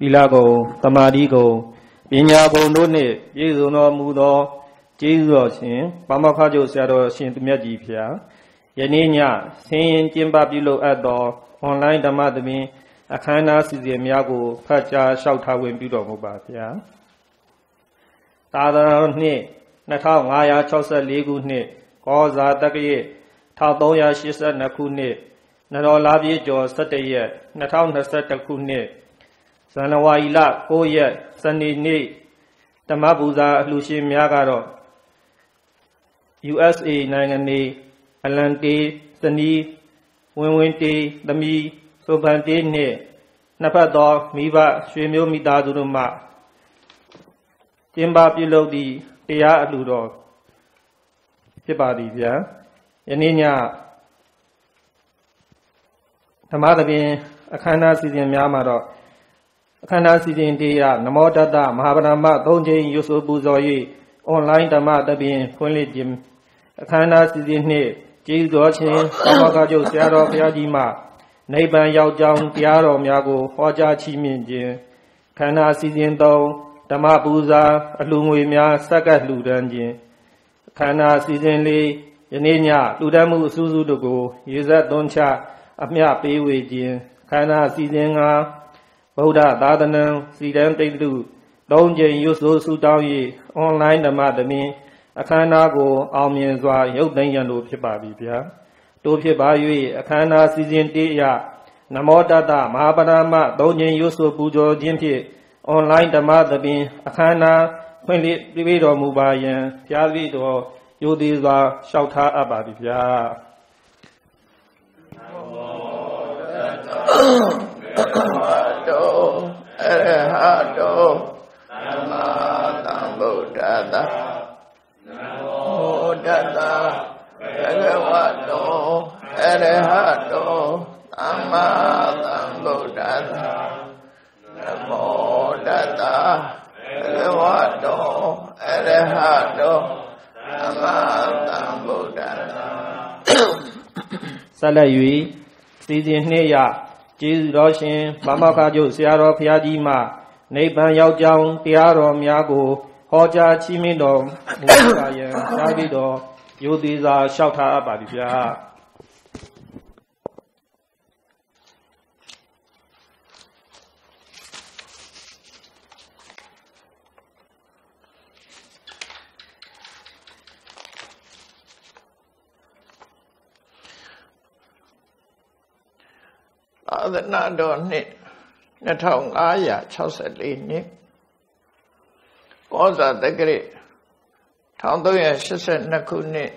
Ilago, Tamadigo, Inyago, None, Yezuno Mudo, Jesusin, Pamakajo Sado, Sint Medipia, Yanina, Saint Timbabilo Ador, online Damadami, Akana Sizemiago, Pacha, Shoutawin Bido Mubatia. Tada ne, Natao Maya Chosa Legu ne, Goza Dabi, Tadoya Shisa Nakune, Nano Lavi Jo Sataye, Natao Nasatakune. Sanawaila, Oye, Sunday Ne, Tamabuza, Lucien Miagaro, USA Nangane, Alante, Sunny, Winwente, Dami, Sobante Ne, Napador, Miva, Shemio Midaduruma, Timba Pilodi, Pia Ludo, Tibadia, Yanina Tamadabin, Akana Sizin Miamaro. Kana Sidin Dia, Namodada, Mahabanama, Donjay, Yusubuzoy, online Dama Dabin, Punlijim, Kana Sidin Ne, Jizochin, Tamagajo, Sierra, Yadima, Neighbor Yao Jang, Piaro, Miago, Hoja Chiminjin, Kana Sidin Do, Damabuza, Alumia, Sagat Ludanjin, Kana Sidin Le, Yanina, Ludamu Suzudugo, Yuza Doncha, Amia Pewijin, Kana Sidin. Boda Dadana, Sidan Te Lu, Donjin Yusu Sudawi, online the Madame, Akanago, Almianzwa, Yodan Lopia, Dopia Bayu, Akana Sizin Dia, Namodada, Mahabanama, Donjin Yusu Bujo Jinti, online the Madame, Akana, Quinlit, Rivido Mubayan, Piavido, Yudiza, Shauta Abadivia. Erehado, Namah Buddhada, Namo Buddhada, Bhagavato, Erehado, Namah Buddhada, Namo Buddhada, Bhagavato, Erehado, Namah Buddhada. Salayui, Siddhineya. Jiz Roshin, Mamakajo, Sierra Piadima, Neighbor Yao Jang, Piaro Miago, Hoja Chimido, Musayan, Davido, Yudiza, Shauta Abadija. That not on it, Natongaya, Chosalini. Goza the great Tondoya, she said Nakuni,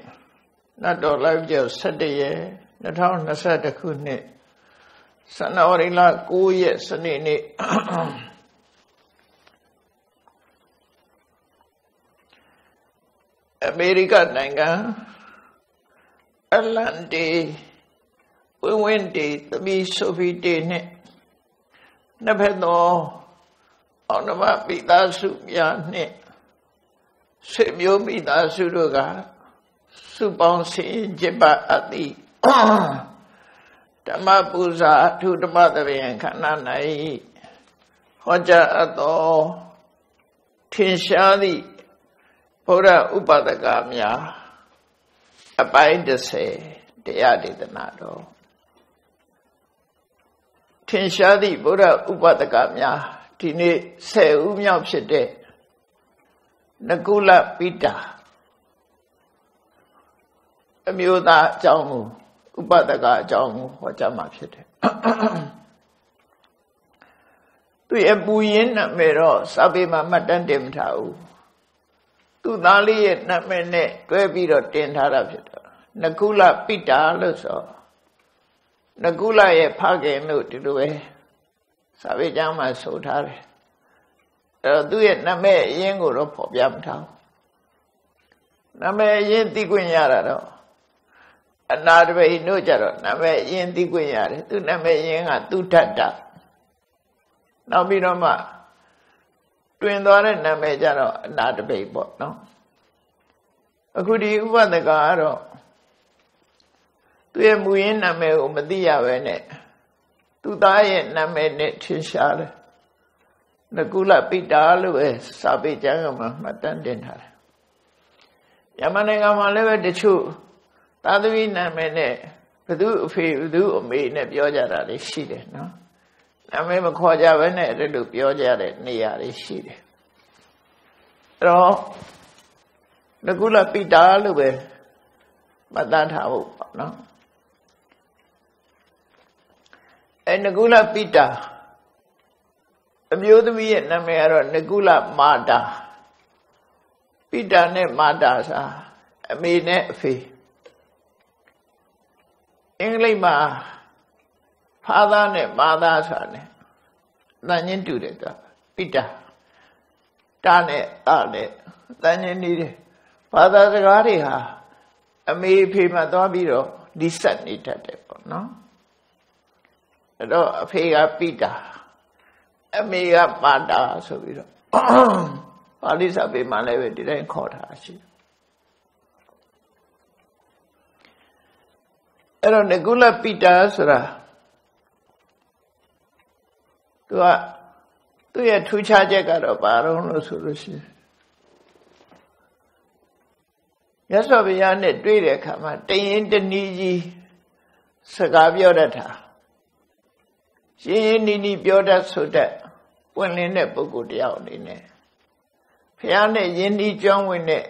Nado Lavio Sadi, Naton Nasadakuni, Sanorila Kuye Sanini. America Nanga Erlandi. We went to be so we did. Nepedo on the map with that soup yarn. Save you with that sudoga. Soup on sea jibba at the Tamabuza to the mother and cananai. Hoja at all. Tinshadi Pora Ubadagamia. Abide the say, they added the Nado. Tinshadi Buddha Ubadagamya, Tini Se Umyapshede, Nagula Pita, Amyoda Jamu, Ubadaga Jamu, Wajamapshede. To Ebuyin Namero, Sabima Madandim Tau, to Nali Namene, Twebiro Tin Harapshede, Nagula Pita also. Nagula ye page no to do eh. Savijama so tare. Do it Name Yenguro Pobyam Town. Name Yen Tiguinara. Another way no jaro. Name Yen Tiguinare. Do Name Yenga, do Tata. Nabinoma. Twin Doran Name Jaro, another bay bot, no. A good you want the garo. We are in a meal, Madia, when it. To die in a minute, she shall. Nakula Pita Lue, Sabi Jagama, Matan Denhar. Yamanega Maleva de Chu, Tadavina Mene, Padu Fidu, me, Nebioja, the Shide, no? Namemakoja Vene, the Lupioja, Nia, the Shide. No, Nakula Pita Lue, Matan Hau, no? And Nakula Pita. Abhyodhamiya namayaro Nakula Mata. Pita ne Mata sa. Ame ne Fe. English ma Father ne Mata sa ne. Nanyin tu de ta. Pita. Ta ne ta de. Nanyin ni de. Father sagari ha. Ame Fe ma toa biro. Disat ni ta de. No? Ado Fe ga Pita. Amiga Mata, so we don't. Palisa be Malay didn't call her. And on the Gula Pita Sra to a two charger of our own solution. Yes, of beyond the Drea Kama, they ain't the Niji Sagaviorata. She ain't need Bioda so that. When in that book would out in it. Piane Yendi John win it.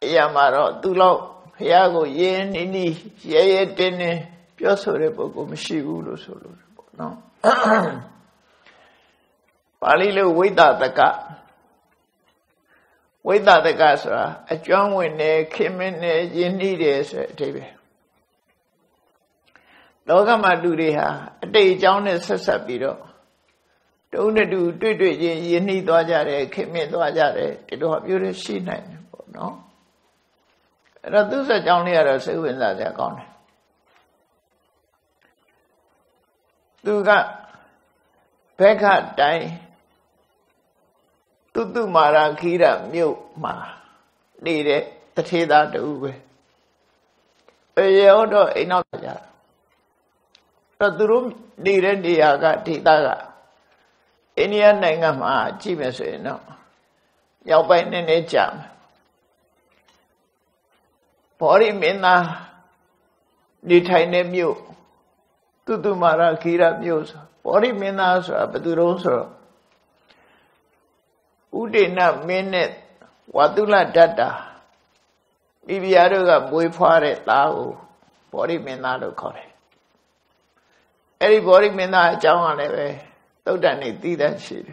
Yamaro, Dulo, Piago Yen, Inni, Yea, Dene, Piosorebo, Mishiulu, no. Palilo without the car. Without the gasra, a John win it, came in a Yendi, David. Logama do they have a day John is a sabiro. Don't do you need Dojare, came in Dojare, they don't have you to see nine, no? And I do such only a seven that they're gone. Duga Pekka die Tutu Mara Kira Mu Ma need it, the tea that do. A yodo in Oja. The room needed the Aga Tidaga. India Nangama, Jimmy, no. Yawbine in a jam. Porimina Nitine Mew. Tutumara Kira Mews. Porimina's Abdurosro. Udina Minute Wadula Dada. Bibiaruga Buifare Lao. Poriminado Corre. Everybody may not jump on it. Don't need that shit.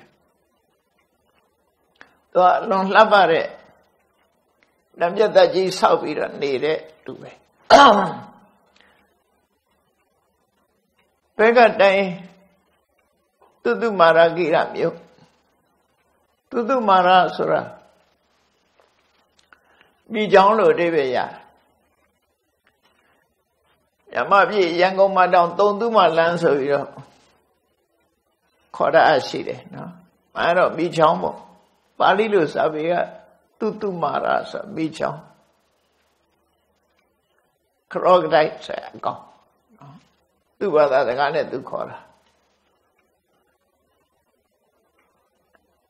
Though I don't love it. I'm just that you saw we don't need it to me. Pega day to do Maragira you to do Marasura. Be John Lodevia. Yamabi Yango Madame, don't do my land so you know. Koda Ashide, no? I don't be Jombo. Palilus Avia, Tutu Marasa, Bijom. Krog died, say I go. Do what I can do, Koda.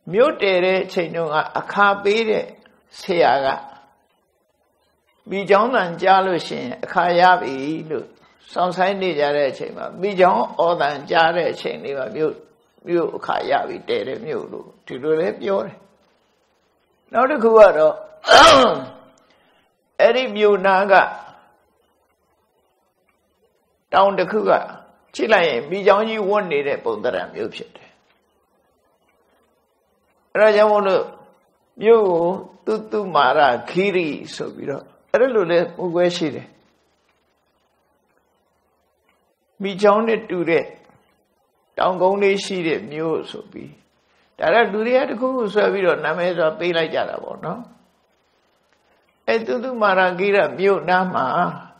Mutere, Chenunga, Akabide, Siaga. Bijom and Jalushin, Kayabi, some sign the Jarechima. Bijom or than Jarechima, mute. You kaya we did it, you do live your. Not a good Eddie Munaga down the Kuga. Chile, be young, you won't need a book that I'm using. Rajamono, you tutu mara kiri, so we don't. A little bit of where she did. Be young, it do that. Don't go near she mule so be. That do the other cool service or names or pay like Jarabo, no? And to do Maragira mule Nama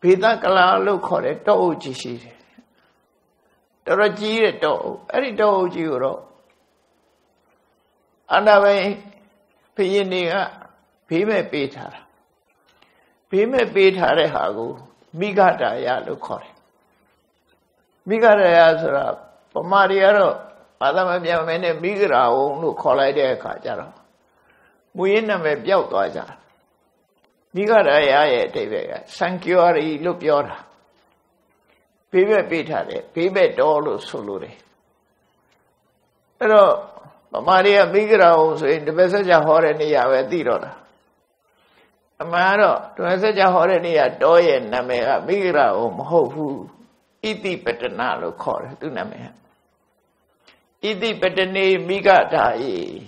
Pita Kala look for a doji she. Doraji a dog, every doji you roll. Another Pianinga, Pime beat her. Pime beat her a hago, Bigata ya look for it. Bigger as a Pomariero, Migra Idi Petane Bigatae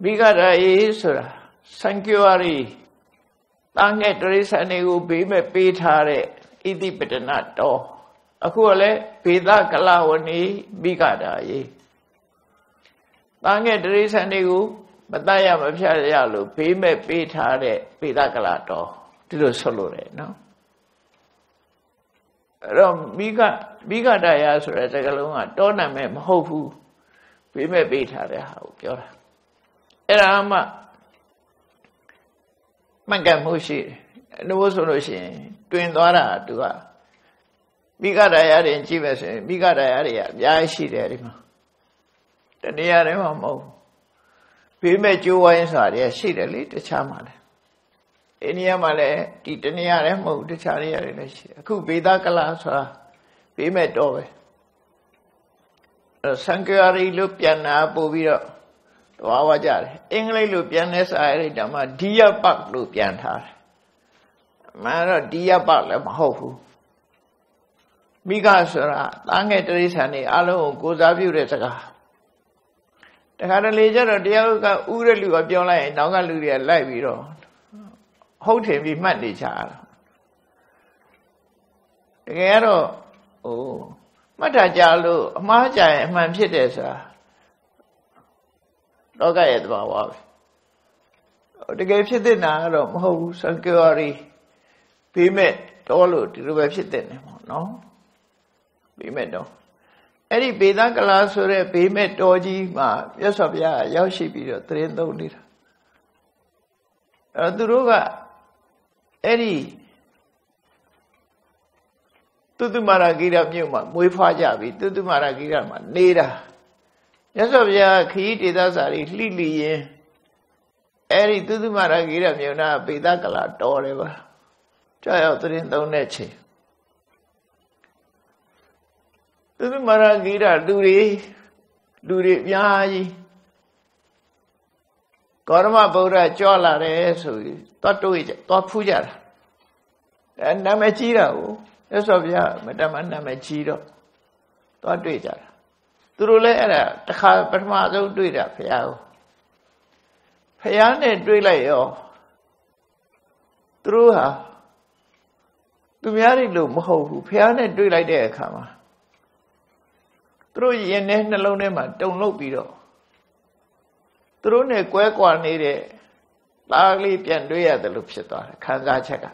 Bigatae Sura Sankuari Tangetrisanegu Bime Pitare Idi Petanato Akuale Pita Kalawani Bigatae Tangetrisanegu Bataya Mapshayalu Bime Pitare Pita Kalato Tilo Solure, no? Biga daya sura takalunga dona me mhofu bime pitha de ha pyo ta era ma mankan mu shi lo so lo shin twin twa da tu ka biga daya rin chi me sin biga daya ri ya ayae shi de di ma ta ne ya de ma mhofu bime chou wain sa de shi de li ta cha ma de Iniya male ti ta ne ya de mhofu ta cha ri ya de le shi aku beda kala sa Be met over. Sankuari Lupiana Bovira to Awajar. English Lupianes Iridama, dear Buck Lupiantar. Mara dear Bucklam Hofu. Bigasura, Langetrisani, Alo, Gozavi Resaga. The Hadalager or Diaga Urelu of Yola and Nagaluria Liviro. Hold him with Mandichar. The Garo. Oh, Matajalu, Maja, my pitesa. Loga Edwa. The gave she dinner, ho, Sankuari. Be met, Tolu, to the she dinner, no? Be met, no. Any Pinakala Sure, be met, Doji, ma, yes of ya, Yoshi, be your train, don't it? Duruga, Eddie. Tutu Maragira Muma, Mufajabi, Tutu Maragira, Neda. Yes of ya, created us are lily. Eri Tutu Maragira Muna, Pidakala, Toreva. Try out the Indoneche. Tutu Maragira, Duri, Yaji. Korma Bora, Chola, Resu, Totuja, Topuja. And Namachira. Yes of ya, Madame Namachiro. Don't do it. Through the car, but mother do it up. Payane do it. Through her. To me, I do moho, Payane do it like there, come. Through ye and then alone, don't look below. Through ne quack one needed. Largely, pian do it at the Lupshator, Kangacha.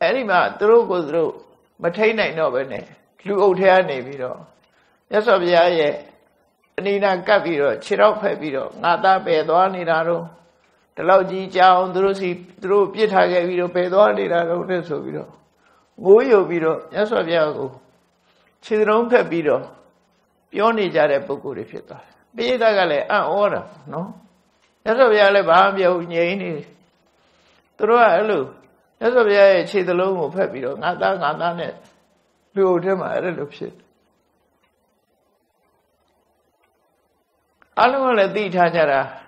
Anima, through, Matina Novene, Clue Old Hair Naviro. Yes of Yaye, Nina Capiro, Chirop Pepiro, Nata Pedoaniraro, the Logi Chown, Drusi, Drew Pieta Gaviro, Pedoaniraro, Nesoviro, Goyo Viro, yes of Yago, Chidron Pepiro, Pioni Jarepocuri Fieta, Bedagale, ah, order, no? Yes of Yale Bambio, Yeni, Through That's why I say the loan of happy dog, not done it. Do them a little shit. I don't want to be Tajara.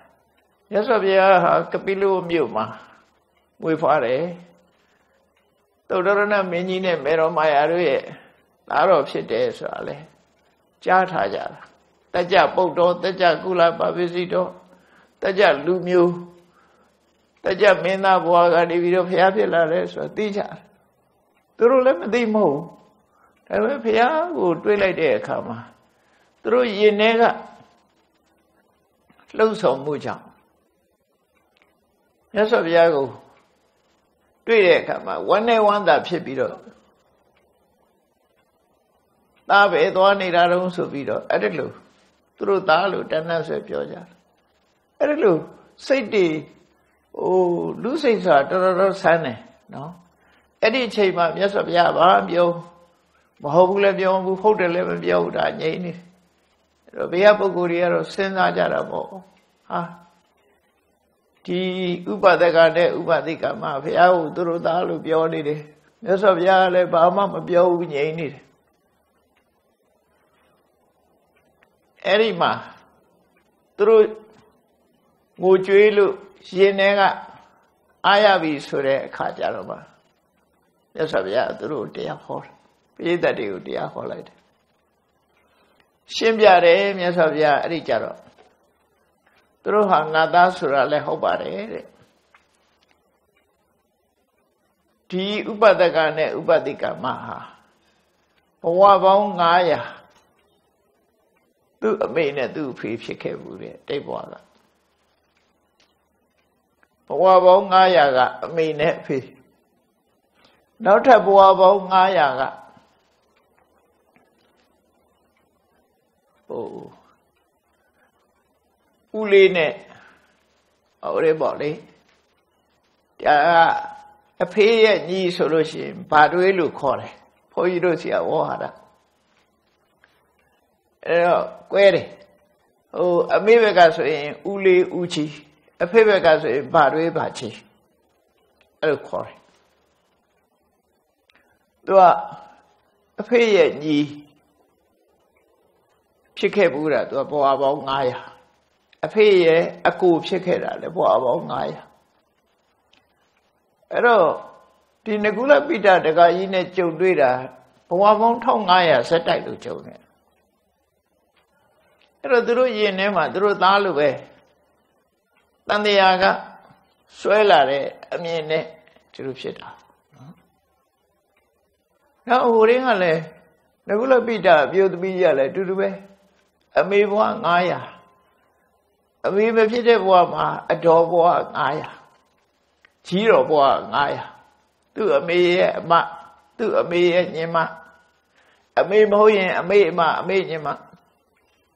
Yes, of ya, Capillo Muma. We fought, eh? Todorana Menine Meromaya. Out of shit, eh, Sally. Jatajar. Taja Bodo, Taja Gula Babisito, Taja Lumu. The job may not walk on the video Piapilares or teacher. Through them they move. And when Pia would be like there, come. Through ye nega. Close on Mujam. Yes of Yago. Do it, come. One day one that Pipito. Love it one in our own Sovito. Adilu. Through Talu, Tanas of Georgia. Adilu. Say Oh, losing her, no? Any chain, yes of Yabam, yo, That you dear holiday. Shimbiare, Mesavia, Richaro. Through Hangada Surale Hobare. Tea Ubadagane Ubadika Maha. Wabongaya. Do a minute, do preach a cable, take water. Wabongaya, mean it, fee. Not a wabongaya. Oh, Uline, our body. A pay knee solution, but we look on it. For you don't see a water. Query. Oh, a mevegas in Uli Uchi, a pevegas in Badwe Bachi. A look on it. Do a pay knee. Shikabura to a boa bong aya. A pay a coop shikera, the boa bong aya. At all, the Nagula Pita, the guy in a childrida, boa bong tongue aya, said I to children. At all, drew ye name, I drew Dalaway. Tandiaga, Suelare, Amene, Chirupshita. Now, who ring ale, Nagula Pita, viewed me yellow, do the way. A me one aya. A me fitted one, a dog one aya. Zero one aya. Do a me a ma, do a me a yema. A me moyen, a me ma, a me yema.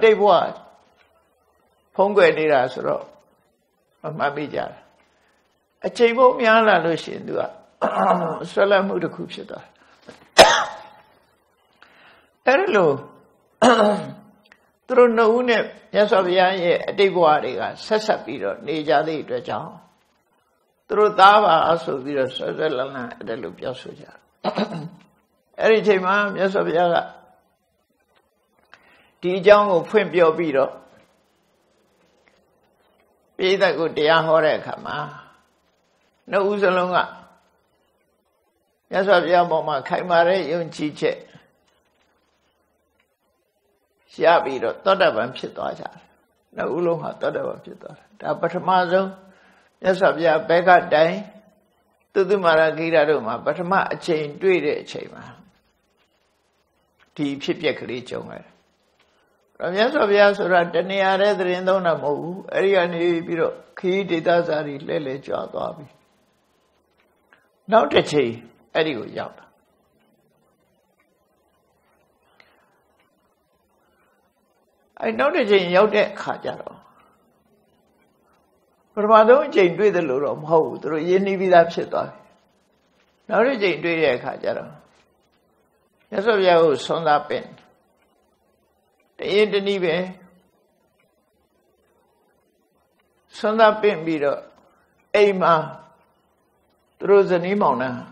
They what? Pongo Niras Rock of Mabija. A chabo Miana Lucian, do I? Salamuda Kupsita. Hello. Through no name, yes of Yanya, Deguariga, Sasapiro, Nejali, the John. Through Dava, also Vira Sazalana, the Lupia Suja. Erichem, yes of Yaga. Dijong of Pimpio Biro. Be the good dear Horekama. No Uzalonga. Yes of Yamoma, Kaimare, Yunchiche. Siabi thought of him, she thought. No Uluma thought of him, she thought. Tapatamazo, yes, of your beggar day. To the Maragira Roma, but ma chain to it, Chema. Tea chipyakri chonga. From yes of Yasura, Dania rather in Dona Mo, Ariane Biro, Key Didazari Lele Jagabi. Now the tea, Arigo Yap. I know the Jane Yodet Kajaro. But I don't Jane do the Lurum Ho through Yeni Vidapsita. Now the Jane do the Kajaro. Yes, of Yahoo, son up in. The Yendanibe son up in Bido Ama through the Nimona.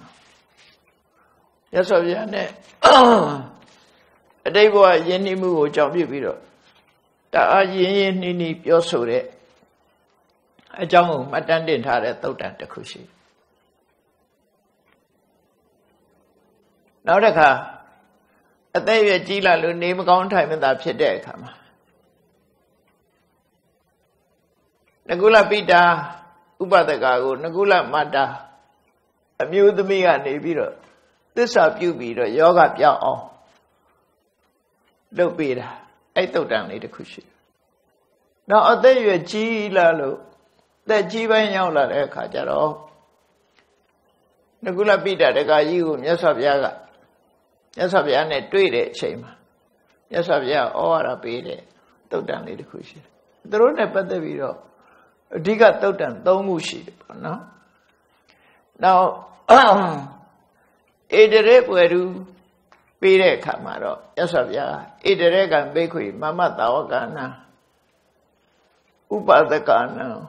Yes, of Yanet. A day boy Yeni Moo jump you Bido. That I need your soda. I don't, my dandin had a thought at the cushy. Now the car, a day a jilla loon name gone time in that shade come. Nagula Pita, Uba the Gago, Nagula Mada, amuse me and a biro. Thisapyubi yoga pyao. Don't be that. I thought down need a cushion. Now there you G Lalo. That Jiva Yola Kajaro Nagula Bida the Gayu, yes of Yaga. Yes of Yane, do it, shame. Yes of Ya, or a bede. Don't down need a cushion. The road never the video. Diga Totan, don't mushi. No. Now, Edere Weru. Pire Kamaro, Yasavya, Ideregan Bequi, Mama Taogana, Upa the Kana,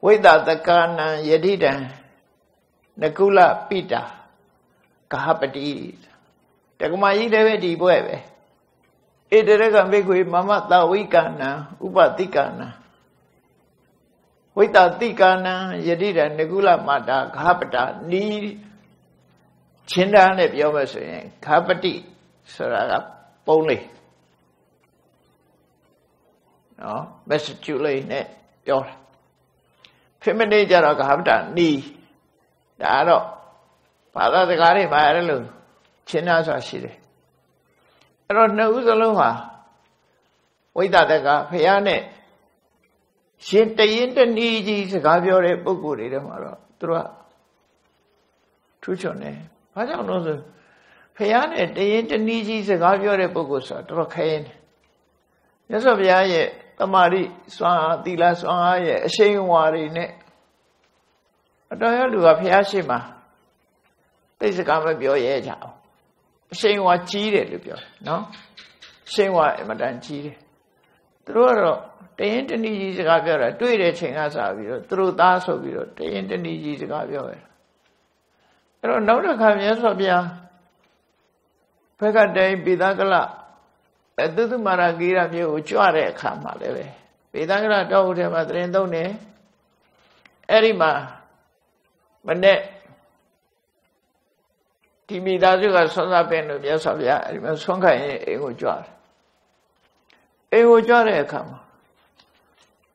Without the Kana Yedida, Nakula Pita, Kahapati, Takumai Devedi Bueve, Ideregan Bequi, Mama Taogana, Upa Tikana, Without Tikana, Yedida, Nakula Mata, Kahapata, Need. Chinda ne biyama suyen kapati saraga poli no Massachusetts ne yor phimane jara kapata ni da ro bala sakar ne ma ya lo chinna so shi de airo nau salong ha waita taka phaya ne shin tayin ta ni ji sakar pyo de pukku de ma ro tu ra thu chon ne I don't know the Payane, the Indonesians and all your Bogosa, Drokane. Yes of Yaye, Amari, Swan, Dila Swan, Shayuari, ne. I don't know of Yashima. There's a common Bioyao. Shayua cheated, no? Shayua, Madame cheated. Through the Indonesians and all your, do it, Chingas, through that's of you, the Indonesians and all your. I don't know the Kavias of Ya Pekade Bidagala. That do the Maragira view, which you are a Kamale. Bidagala told him at Rendone Erima Manet Timidazuka Sona Pen of Yasavia, Sonka Egojar. Egojar a Kam.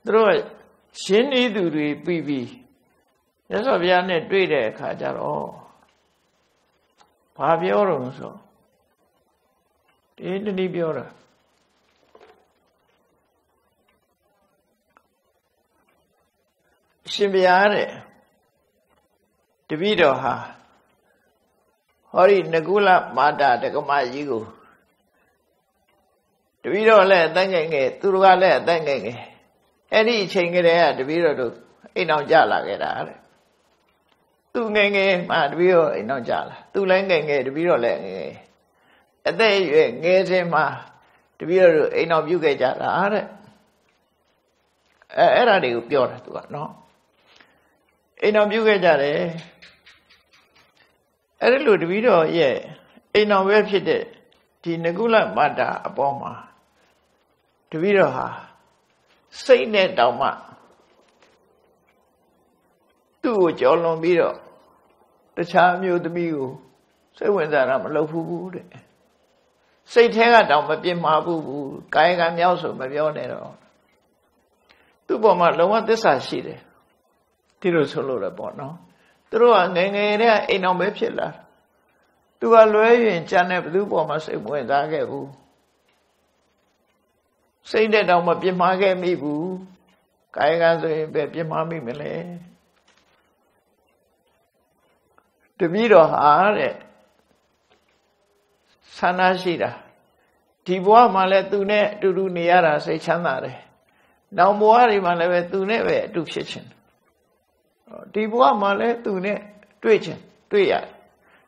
Droy Shini Duri Bibi. Yasavia net do it, Kajaro. Paviorum so. In the Nibiora. Simbiare. Divido ha. Hori Nagula Mada de Gamayigo. Divido let danging, Turuga let danging. Any change in air, Divido do. In on Jala get out. Tu ngenge ma tbiro in on Jala. Tu lang ngenge tbiro le ngenge. At the ngeze ma tbiro in on you get out. Era de pure to no. In on you get out. Era lu tbiro ye. In on web shit it. Tinagula mada aboma. Tbiro ha. Say net down ma. Two Jolon Biro, the charm you the mew. Say when that I'm a low food. Say Tanga down my beam, my boo, Kayanga Yelso, my yonero. Two bomber, no one this I see there. Tiro solo the bono. Throw a gangaria in on Mepsilla. Do a lawyer in Janab Blue Bomber, say when that gave boo. Say that down my beam, my game, me boo. Kayanga, baby, mommy, melee. The video are it. Sanashida. Tibua maletune to do niara, say chanare. Now moari malevetune, do kitchen. Tibua maletune, twitchen, twia.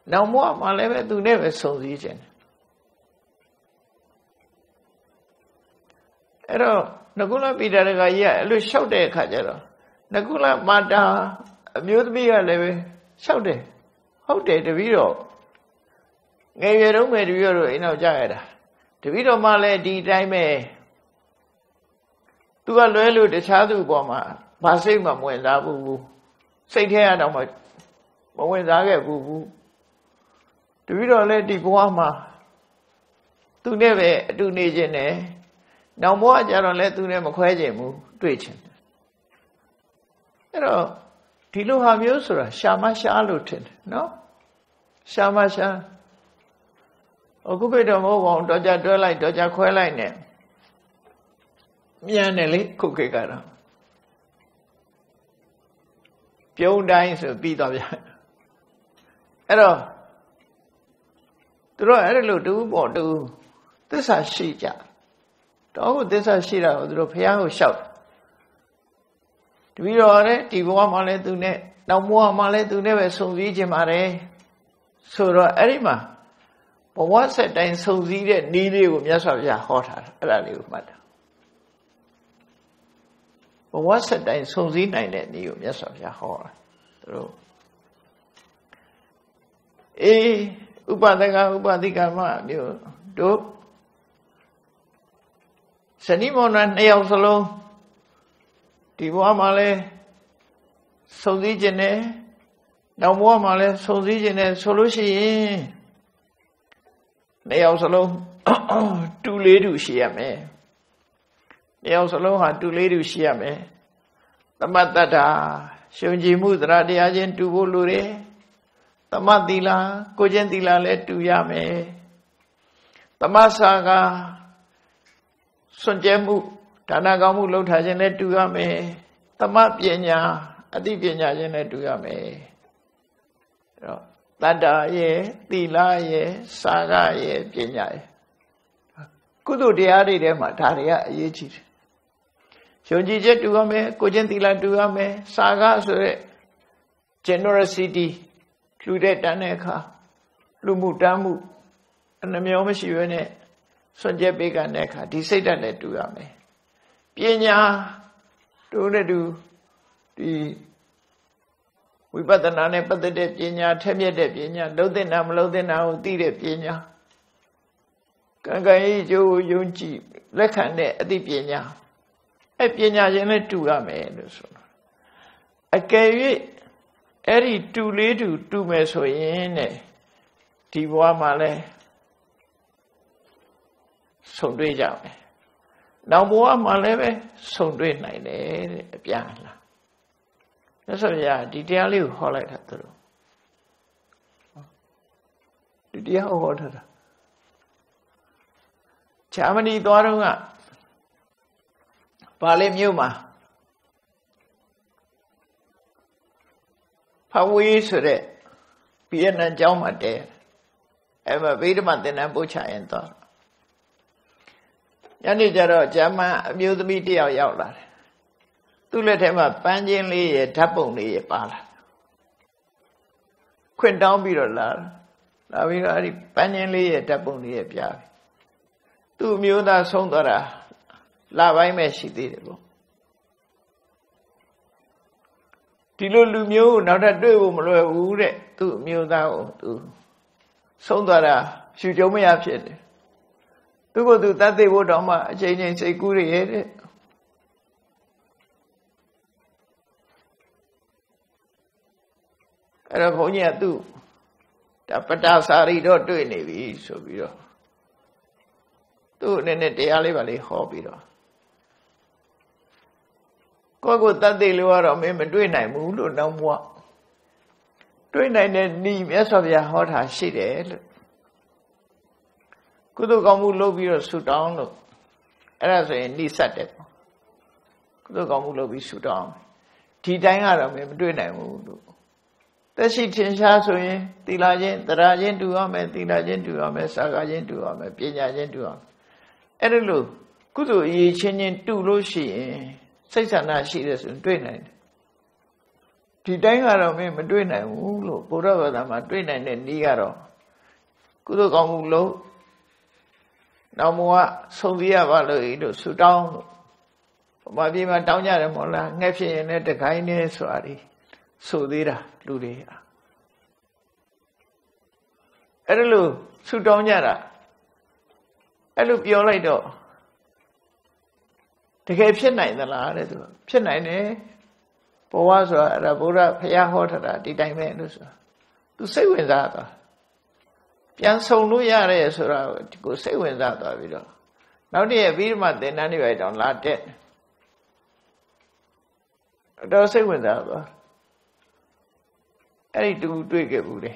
Now more malevetune, so region. Ero, Nagula Bidaragaya, Lu Shote Kajero. Nagula Mada, abuse me a leve, Shote. How did the video? Gave your room at your in a jail. The video male di dime. Do a lulu the chadu bomber. Passing my way, la boo. Say, here, no much. But when I get boo boo. The video let the bomber. Do never do nation, eh? No more, I don't let do never question move. Twitching. You know. Tiluha Musura, Shama Shalutin, no? Shama Shah. Okupito mo wong doja dolai doja kwelai ne. Mianeli kukikara. Pyo dying so beat of ya. Hello. Throw a little do or do. This are she ja. Dog this are she out of Piahu shout. To be on it, Tivua Male Dune, now more Male Dune, so Vijimare, so Erima. But once at time, so Zed needed Yasavia hotter, Radu, madam. But once at time, so Zed I let you, Yasavia horror. Eh, Ubadaga, Ubadigama, you do. Sanimon and Eosalo. Diwa male, sozi jene, nawa male, sozi jene, solution. They also know too late to shear me. They also know how too late to shear me. The matata, Shonji Mudra, the agent to Volure, the Matila, Cogentila led to Yame, the Masaga, Sonjemu. Tanagamu load has an ed to Yame, Tamapiena, Adipena genet to Yame. Tanda ye, Tila ye, Saga ye, Piena. Kudu diari de Mataria yechit. Shonji jet to Yame, Cogentila to Yame, Saga sore, generosity, Cludet Aneka, Lumutamu, and the Miomashiwene, Sonje Bega Neka, Disaidanet to Yame. Pienya, don't do the we but the nane but the de pienya, temia de pienya, loathen now, deed pienya. Gangai jo yunchi, lekane, a di pienya. A pienya genet to amen. A cave eri too little to mesoyene. Tivua male. So do ya. Now, more maleve, so doing like a piano. That's all, yeah. Did you hold it through? Did you hold it? Chamani Dorunga Palemuma Pawisure Piena Jama de Eva Vidma de Nambucha and Dor. Yanni Jaro Jama amused me dear Yowler. To let him up, panjinly a tapony a pala. Quit down beer, lad. Now we are panjinly a tapony a piavi. To muda sondara, lava I may she did. Tilu mu, not a doom, wood, to muda, to sondara, she told me up yet. To go to that, they would on my change and say, good, eh? And a pony too. Tapatasari don't do any so be off. Two nene de alivali hobby. Go that they lower on me and doing I moved or no more. Doing I need yes of your hot has she dead. Kudu kamu lobi or suit down look. As a nisate. Kudu kamu lobi suit down. Tea dying out of him doing I move. The sheet in Shasoe, the Rajan to him, and the Rajan to him, and Sagajan to him, and Pinajan to him. And a look, Kudu ye changing two loshi, six and a sheet as in 29. Tea dying out of him and doing I move, put over them at 29 and Niaro. Kudu kamu low. Now more Soviet value to suit down. My beam at Downer Mola, Nephi and at the kindness, sorry. So there, do they? Hello, suit down yara. Hello, Piola do. The caption night the lad, Pennine, eh? Powazo, Rabura, Payahota, did I mean to say with that? Pian so new yare sura go say when that we do. Now the Birma then anyway don't like that. Don't say when that any do it.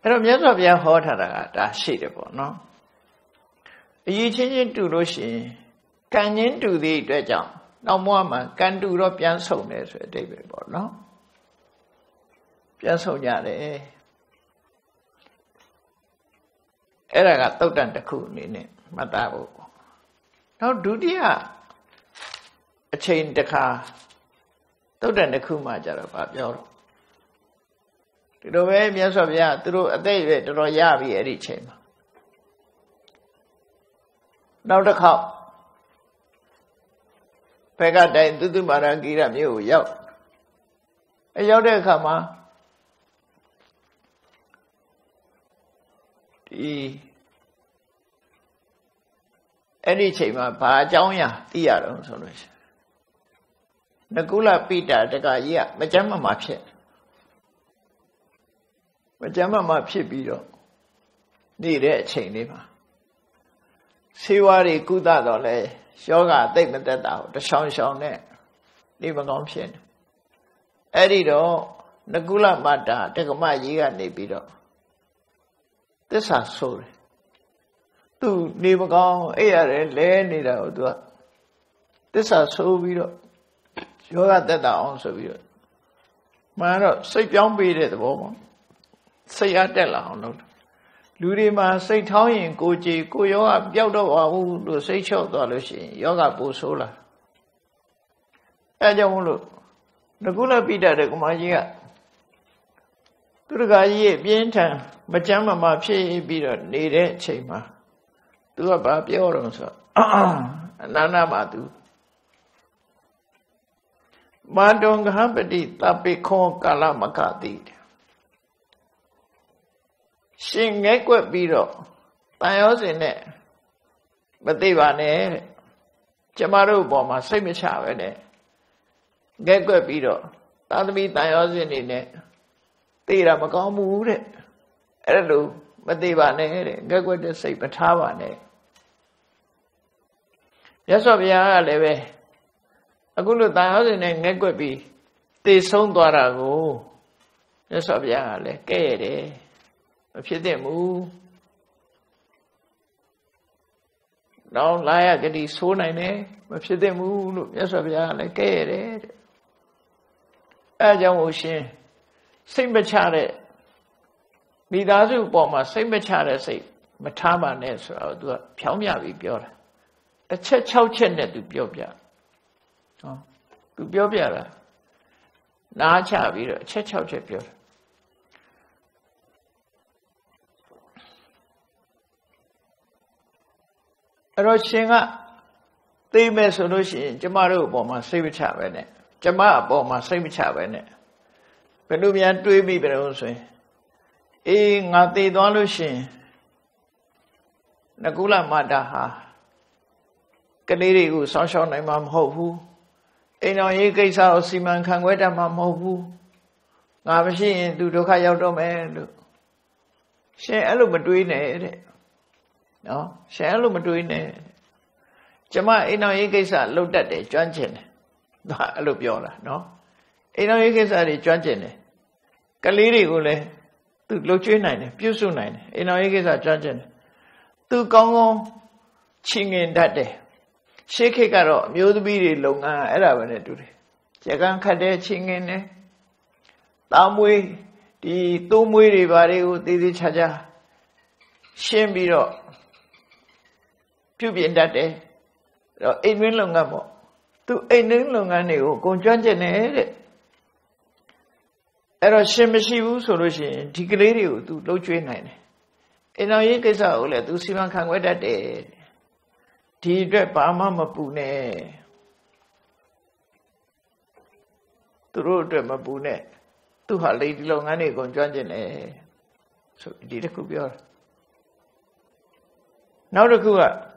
But we have to hold that shit, no? You change to Lucy, can into the dredger, no woman can do up young soundness, David, no? Just so yare Eraga told and the cool meaning, Madabo. No, do dear a chain the car, told and the cool major about your. To the way, yes, of ya, through a day, the royavi, a rich him. Now the cop Pega died to the Maragira Mew, yelp. A yodel come, the any chamber, Pajonia, the other solution. Nagula Peter, the guy, yeah, Majama Mapshe. Majama Mapshe Bido. Need a chain neighbor. Siwari Kudadole, Shoga, take that out, the sound sound there. Leave a gumption. Edido, Nagula Mata, take a magia, Nibido. This is so. To never go air and land it out. This is so weird. You are that answer weird. Man, say young beat at the woman. Say I tell her. Ludima say toying, goji, go you up, yellow, or say short dollars in yoga bosola. I don't look. The gula beat at the Gumagia. To the guy, ye, Bientan. Majama Mapshe Bido need a chamber. Do a babiorons. Nana Madu Madong Hampadi Tapicon Kalamakati Sing Equa Bido. Tiles in it. But they were near Chamaru Boma, same shower in it. Gekwa Bido. Tadmi tiles in it. Tira Macamu it. Hello, but they were near Gagway to say Patawane. Yes, of ya leve. A good thousand and Gagway. They sound go. Yes, of ya le, gay, if you didn't move. Don't lie at the soon, I may. If you didn't move, yes, of ya le, gay. As young ocean, sing the charity. We do Boma, same Machara say, Matama Ness or do a Pyamia with Biora. The church how chenet to Biobia. Oh, to Biobiara. Nacha Vira, church how chepior. Rochinga, they may solution, Jamaru Boma, same Chavene, Jama Boma, same Chavene. Penumian to me, Benose. In a day, Dolushin Nagula Madaha Kaniri, who saw Shon and Mam Hovu. In our case, our seaman can wait a Mam Hovu. Navashi do the Kayodome. She alumaduin it. No, she alumaduin it. Jama in our case, I looked at it, Johnson. Alubiola, no? In our case, I did Johnson. Kaliri Ule. To Luchine, Pusunine, in our eggs are judging. To Gongo Ching in that day. Shake a caro, mute be long, Aravan to Jagan Kade Ching in it. Tamwe, the Tumwe Vario, the Chaja. Shame be rock. Pubi in that day. 8 minutes longer more. To 8 minutes longer, you go judging it. Era Shemeshivu solution, Tigradio to Lochuin. In our Yakes are let to see one can wait that day. Tea drap Mapune to road to Mapune to her lady long and a conjunction. So it did a cubier. Now the Kua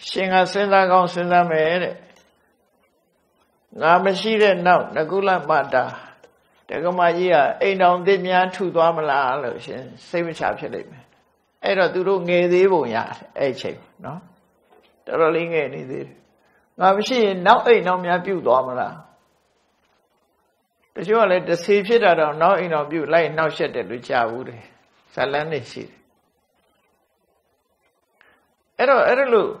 Shinga Sendagon Sendame Namashire now, Nagula Mada. The Gomaya ain't on the man to Domala, same chapter. I don't do the Voya, H. No? The rolling anything. Now she ain't no me a few Domala. The Joel at the Save it out of now in of you lying now shed at Lucha Woody. Salani sheet. Errolu,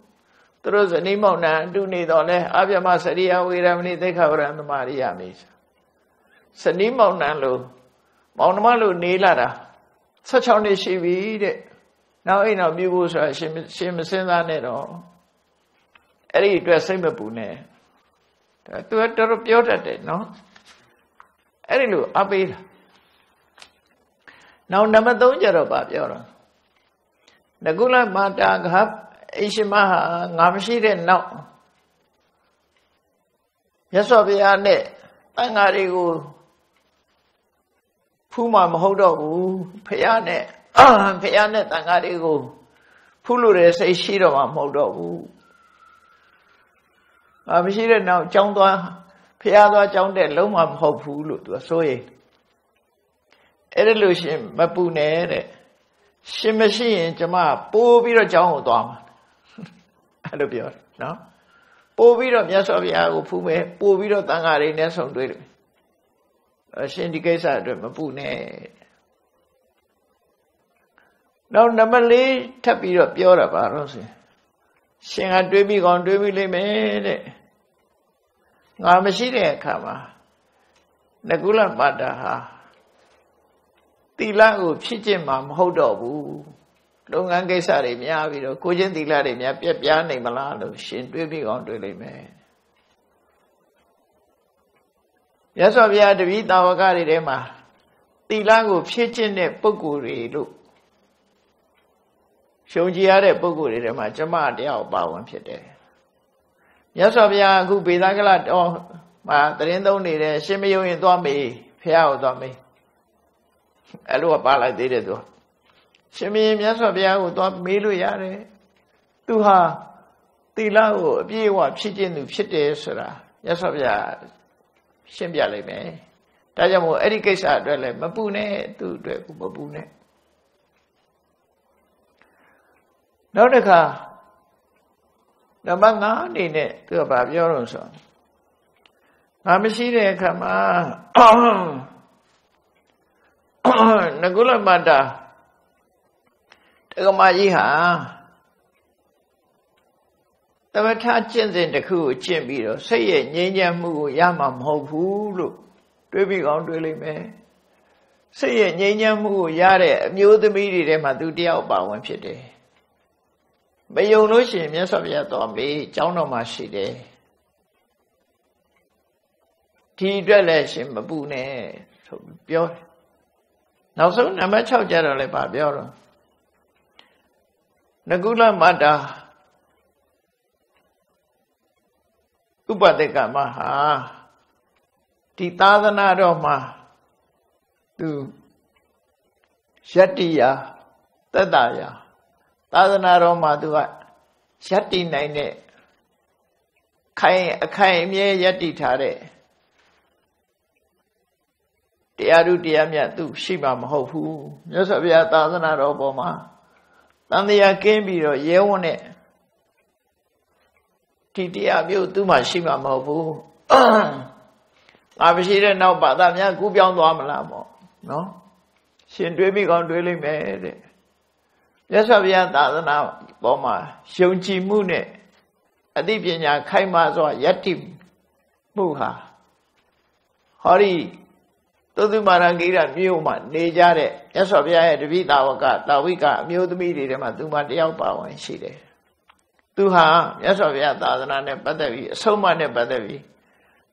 throws a Nimona, do need all that, Abiamasaria, we remedy the cover and the Mariamis. Sanimona lo, Monmalu Nilara, such how Neshivi. Now in a bibus, she must send on it all. Eddie dressing a pune. To a therapeutic, no? Anyway, up it. Now, Namadoja about your Nagula Matagha, Ishimaha, Namshire now. Yes, of the Ane, Angarigu Puma Modo, Piane, Piane, Angarigu Pulures, a sheet of Modo. I was here now, Jongdua, Piada Jongde, Loma Hopulu to a soy. Erelusion, Babune, Shimashi, Jama, Bovira Jongdom. I love you, no? Bovira Yasovia, Pume, Bovira Tangari, Nesson Dwell. A syndicate, Mapune. No, normally, Tapira Piora Barosi. Sing a dreamy gone dreamily made. Namashire Kama Nagula Madaha Tilago Chichim Hodobu Longangesari Miavino, Kujan Dilari Miapiani Malano, Shin dreamy gone dreamily made. Yes, of ya the Vita Wagari Dema Tilago Chichin de Puguri look. Shoji had a book with him, my Jama, the outbound today. Yes, of young who be like a lot of my friend only, Shimio and Dombi, Piao Dombi. A little bala did it. Shimmy, yes, of young who don't me, Luyare. To her, Tila, be what chicken of shitty, sir. Yes, of ya Shimbiale, me. Tajamo educates are dwelling, Mapune, to drag Mapune. No, the car. The manga in it to above your own son. Mamishire Kama Nagula Mada Tagamajiha. The attachments in the cool chimbiro say it, Nyamu Yamam Hopulu. Do be gone really, man. Say it, Nyamu Yare, knew the media, my duty out by one today. But you know, she must have yet on me, John of Mashide. Tea dwellers in Babune, so pure. Now soon, I'm a child generally by Bioro. Nagula Mada Upadeka Maha Titadana Roma to Shatiya Tadaya. Tadanaroma do what? Shatti nine. Kaim ye yati tare. The Aru diamia to Shiba Mahofu. Yosavia Tadanaroboma. Tandia came below Yeone. Titia view to my Shiba Mahofu. I was here now, but I'm young, good young Amalamo. No? She and Dwebby gone really made. Yes, of young Dazana Boma, Shonchi Mune, Adipiana Kaimas or Yatim Muha Hori Todumarangira Muma, Nejare, yes, of ya had Vita Waka, Tawika, Mute Medium, Duma Diapa, and she did. Duha, yes, of ya Dazana Nepadavi, so many Badavi,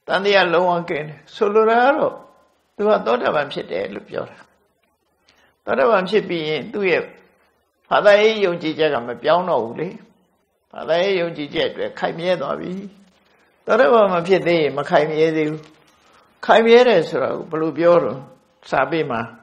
Tandia Loankin, Soluraro, Dua Dotavam Shede, Lupior. Dotavam Shibi, do it. Father, you jigger, I'm a piano. Father, you jigger, Kaimier, Dobby. Whatever my pet name, Kaimier, Kaimier, Blue Bureau, Sabima.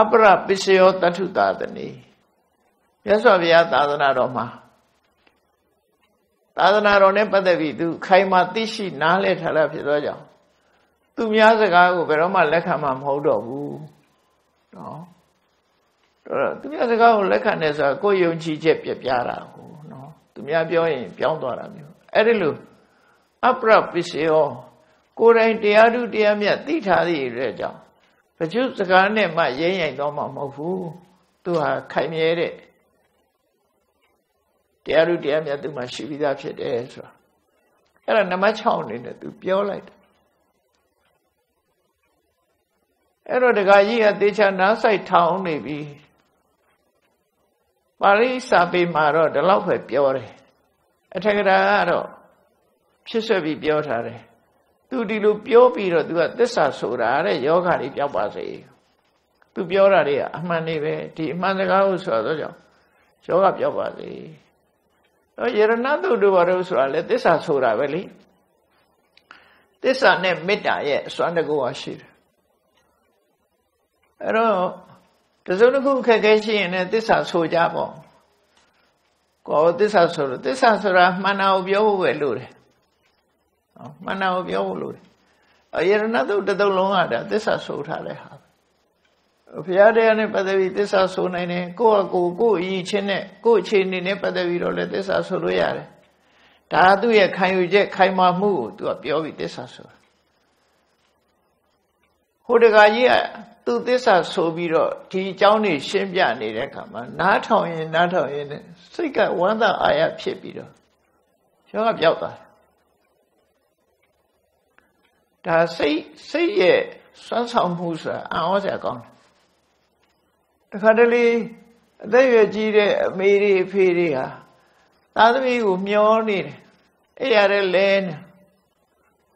Abra Piseo Tatu Dadani. Yes, of Yat Adanaroma Adanarone Padavidu, Kaimatishi, Nale Talafidoja. 2 years ago, Veroma Lekhamam Hodo. No. 2 years ago, Lekanes, Goyuji Jepiara. No. Tumiabio, Piondoram. Edilu. Abra Piseo. Gorain Diadu Diamia, Tita di Reja. But you the garden, my yay and Domamofu, to her Kaimere. Dearu Diamia do my shivida shed Ezra. There are not much hound in it to pure light. Ero the Gaya, they shall not say town, maybe. Marisa be Maro, the love of pure. Attackado, she shall be pure. Tu dilu pio piro tu atesa surare yoga di pio pasi. Tu pio rari amani be di mana kau suatu jauh yoga pio pasi. Oh, jerana tu dua baru surale atesa surabeli. Atesa ne mita ye suanda gua sir. Ero terusunu gua kekeci ne atesa surjabo. Kau atesa surah mana ubio belur. Mana obviously. A year another the Dolomada, this are so Taleha. Piadane Padavi, this are so nine, go each in it, go chain in Nepadavi, this are so real. Taduya can you jet Kaima move to a Piovi, this are so. Hodagaya, do this are so below, tea jowney, shimbiani, recama, not on it, sick at one that I have chipido. Show up Yota. Say ye, son Musa, I was a gone. The Cadley, they were jide, made a peria. That we would yawn it. A are lane.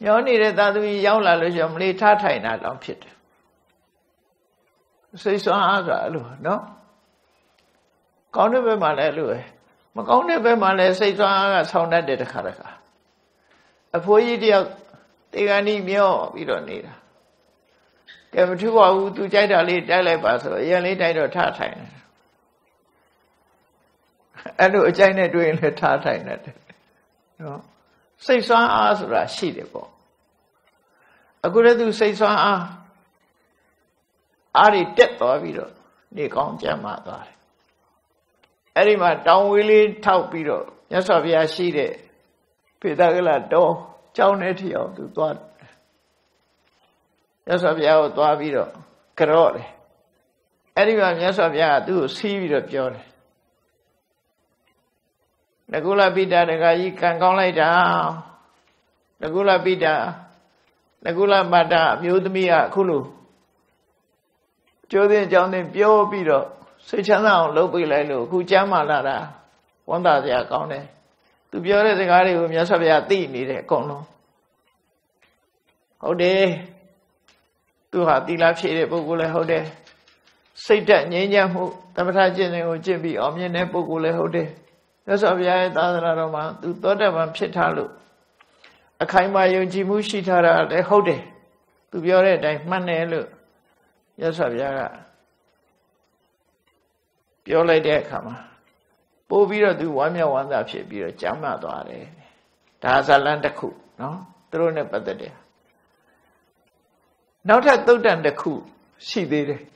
Yawn it that we yawn la lujum lay tatina lump it. Say so, no? Gone over my lue. Macone over my less, say so, I sounded the Caraca. A poor idiot. They are need me all, we don't need. There were 2 hours to Jadali, Dalabas, or Yelly Dido Tartine. I know China doing her Tartine. No. Say so, as Rashidable. I could do say so, ah. Are it dead or widow? They come Jamata. Erima down willing, tau widow. Yes, of Yashide. Pedagala door. Chauneti of the God. Yes of Yao Dwavido, Carole. Anyone, yes of Ya do see with a pure. Nagula Bida, the Gayi can go lay down. Nagula Bida, Nagula Bada, Mudmia, Kulu. Jordan Johnny Pio Bido, Suchana, Lobilano, Kujama Lada, one that they are gone. To be honest, the guy who must have a tea needed Cono. Hode to have the lap shaded Bogula Hode. Say that Nyan who Tamatajan or Jimmy Omnian Bogula Hode. That's of Yad Adaroma to Dodavan Petalu. A Kaima Yojimushi Tara de Hode. To be honest, I manelu. Yes of Yara. Piola de Kama. Oh, we do one year one that should be a jammadare. That's a land of coup, no? Thrown up at the day. Not at the coup, she did it.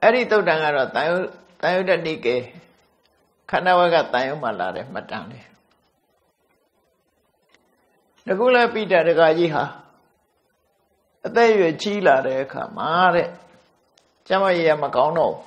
Erito Dangara, Tayuda Nike, Kanawaga Tayumalare, Matani. Nagula Pita de Gajiha. They were Chila de Kamare. Jamaya Macono.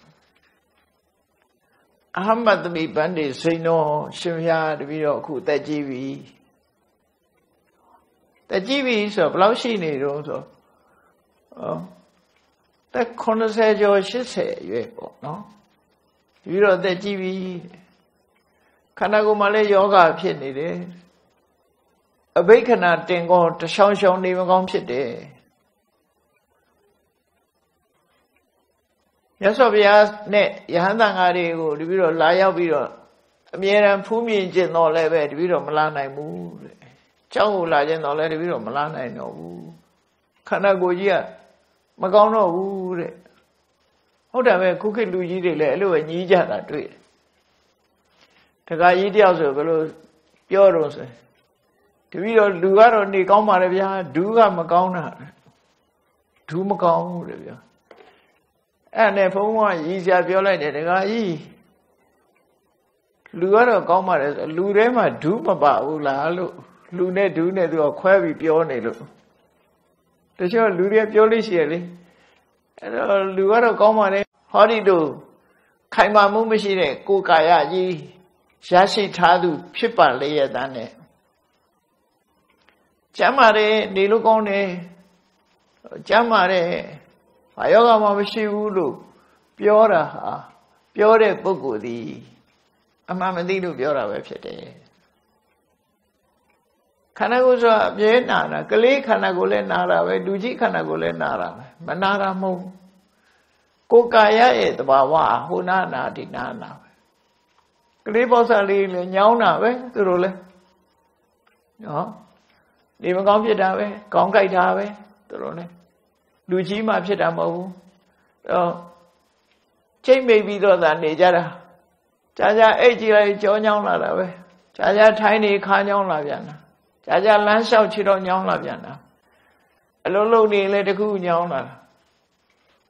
အဟမ္မသမီးပန္တိစိန်တော်ရှင်ဘုရားတပည့်တော်အခုတက်ကြီးပြီတက်ကြီးပြီဆိုတော့ဘယ်လောက်ရှိနေတော့ဆိုတော့တက် 80 ဖြစ်နေတယ်အဘိက္ခဏတင်ကောတရှောင်းရှောင်းနေမကောင်းဖြစ်တယ် ဟုတ်တယ်ပဲခုခေတ်လူကြီးတွေလည်းအဲ့လိုပဲညီးကြတာတွေ့တယ်တခါကြီးတယောက်ဆိုဘယ်လိုပြောတော့ဆိုတပည့်တော်လူကတော့နေကောင်းပါလေဗျာဒူးကမကောင်းတာဒူးမကောင်းဘူးလေဗျာအဲ့နဲ့ဘုန်းဘုရားရည်စရာပြောလိုက်တယ်တခါကြီးလူကတော့ကောင်းပါလေလူနဲ့ဒူးနဲ့သူကခွဲပြီးပြောနေလို့တချို့လူတွေကပြောလို့ရှိရင်လေ ဟောဒီတို့ခိုင်မာမှုမရှိတဲ့ကိုယ်ကာယကြီးရရှိထားသူဖြစ်ပါလေရတဲ့ ကိုယ်ကာယရဲ့သဘာဝဟိုနာနာဒီနာနာပဲသူတို့လဲနော်ဒီမကောင်းဖြစ်တာပဲကောင်းကြိုက်တာပဲသူတို့လဲလူကြီးမှဖြစ်တာမဟုတ်ဘူးတော့ချိန်မိပြီးတော့သာနေကြတာကြာကြာအိတ်ကြည့်လိုက်ကြောညောင်းလာတာပဲကြာကြာထိုင်းနေခါညောင်းလာပြန်တာကြာကြာလမ်းလျှောက်ချီတော့ညောင်းလာပြန်တာအလုံးလုံးနေလေတခုညောင်းလာ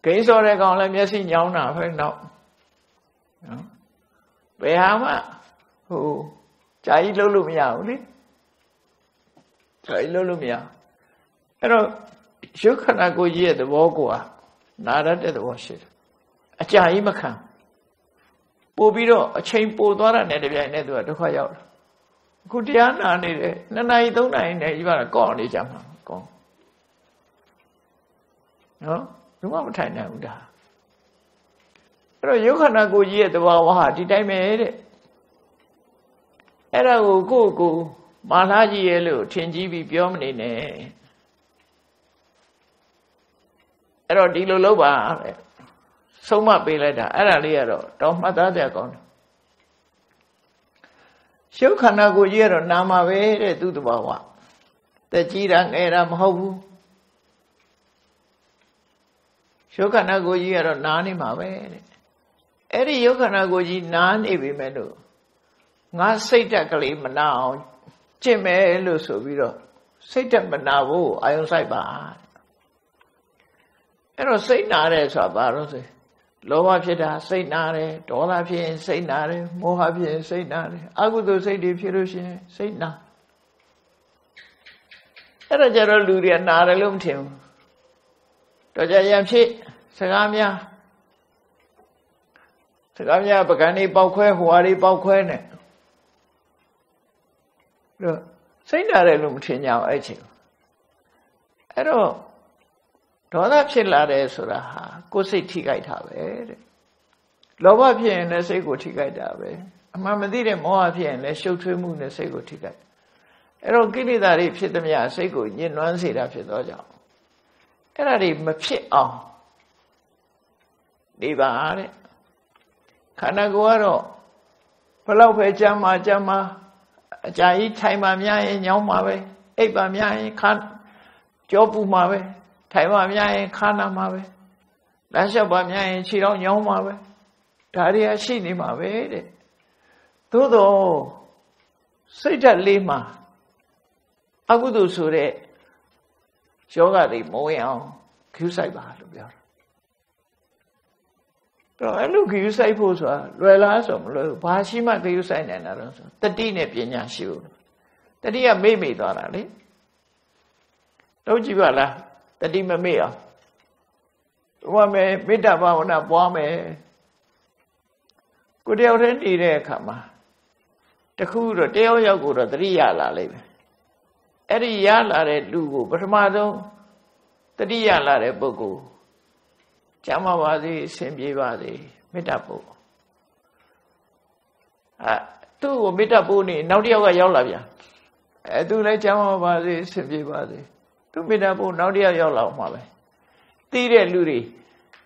ကိန်းစောတဲ့ကောင်လည်းမျက်စိညောင်းတာပဲနောက်ဘယ်ဟာမှဟိုကြာကြီးလှုပ်လို့မရဘူးလေကြာကြီးလှုပ်လို့မရဘူးအဲ့တော့ရုပ်ခန္ဓာကိုယ်ကြီးရဲ့သဘောကွာနာရတဲ့သဘောရှိတယ်အကြာကြီးမခံပို့ပြီးတော့အချိန်ပို့သွားတာနဲ့တပြိုင်နဲ့သူကဒုက္ခရောက်တာအခုတရားနာနေတယ်နှစ်နာရီသုံးနာရီနဲ့ကြီးပါတော့ကော့နေကြမှာကော့နော် ရုပ်ခန္ဓာကိုယ်ကြီးရဲ့သဘာဝဟာဒီတိုင်းပဲတဲ့အဲ့ဒါကိုကိုယ့်ကိုယ်မာနကြီးရဲ့လို့ထင်ကြီးပြီးပြောမနေနဲ့အဲ့တော့ဒီလိုလုပ်ပါတဲ့ဆုံးမပေးလိုက်တာအဲ့ဒါလေးကတော့တော့မှတ်သားစရာကောင်းတယ်ရုပ်ခန္ဓာကိုယ်ကြီးကတော့နာမှာပဲတဲ့သူ့သဘာဝတည်ကြည်တာငယ်တာမဟုတ်ဘူး ရုပ်ခန္ဓာကိုယ်ကြီးနာနေပြီမဲ့လို့ငါစိတ်တက် တော့ကြာရန်ဖြစ်စကားများစကားများပကံနေပေါက်ခွဲဟွာတွေပေါက်ခွဲနဲ့တော့စိတ်ဓာတ်ရယ်လို့မထင်ကြအောင်အဲ့ချင်အဲ့တော့ဒေါသဖြစ်လာတဲ့ဆိုတာဟာကိုယ်စိတ်ထိခိုက်တာပဲတဲ့လောဘဖြစ်ရင်လည်းစိတ်ကိုထိခိုက်တာပဲအမှန်မသိတဲ့မောဟဖြစ်ရင်လည်းရှုပ်ထွေးမှုနဲ့စိတ်ကိုထိခိုက်အဲ့တော့ကိလေသာတွေဖြစ်သမျှစိတ်ကိုညှဉ်းနှွမ်းစေတာဖြစ်တော့ကြောင့် အဲ့ဒါတွေမဖြစ်အောင်နေပါတဲ့ခန္ဓာကိုယ်ကတော့ဘလောက်ပဲကြမ်းမှာကြမ်းမှာအကြာကြီးထိုင်မှာများရင်ညောင်းမှာပဲအိပ်ပါများရင်ခါကြောပူမှာပဲထိုင်မှာများရင်ခါနာမှာပဲလမ်းလျှောက်ပါများရင်ခြေတော့ညောင်းမှာပဲဒါတွေရှိနေမှာပဲတဲ့သို့တော့စိတ်ဓာတ်လေးမှာအကုသိုလ်ဆိုတဲ့ ယောဂတွေမဝင်အောင်ခူးဆိုင်ပါလို့ပြောတာ I'm not going to say those are realized or low. Pashima, they use another. The dinner pinya shoe. The dear baby, darling. Don't you are the dimmer meal. One may meet up on a bomb. Good already there, come. The cooler, tell your good at the yala live. At yala red lugu, but mado, the yala red bogo. Chamawadi, Sembivadi, Mitapu. Two Mitapuni, Naudia Yolavia. I do like Chamawadi, Sembivadi. Two Mitapu, Naudia Yola, Male. Tire Luri.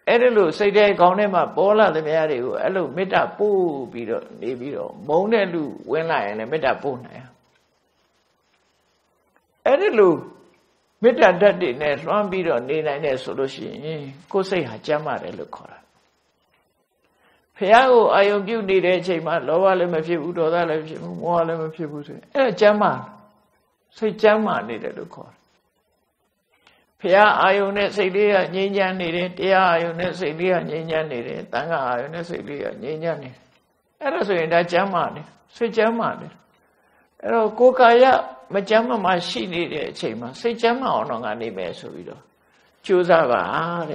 Erelu, say they call him a bola, the Mary, Elu, Mitapu, Bido, Monelu, Wella, and a Mitapuna. Erelu. Meta that dinner, one bit on the solution. Go say Hajama Lucora. Piao, I don't give the Jama, Lower Lemafibu, more Lemafibu, Jama. Say Jama needed Lucor. Pia, I don't say dear, Ninian needed, dear, I don't say dear, Ninian needed, Tanga, I don't say dear, Ninian. Era so in that Jama, say Jama. Era Kokaya. But Jama machine needed a chamber. Say Jama or no anime, so we do. Choose our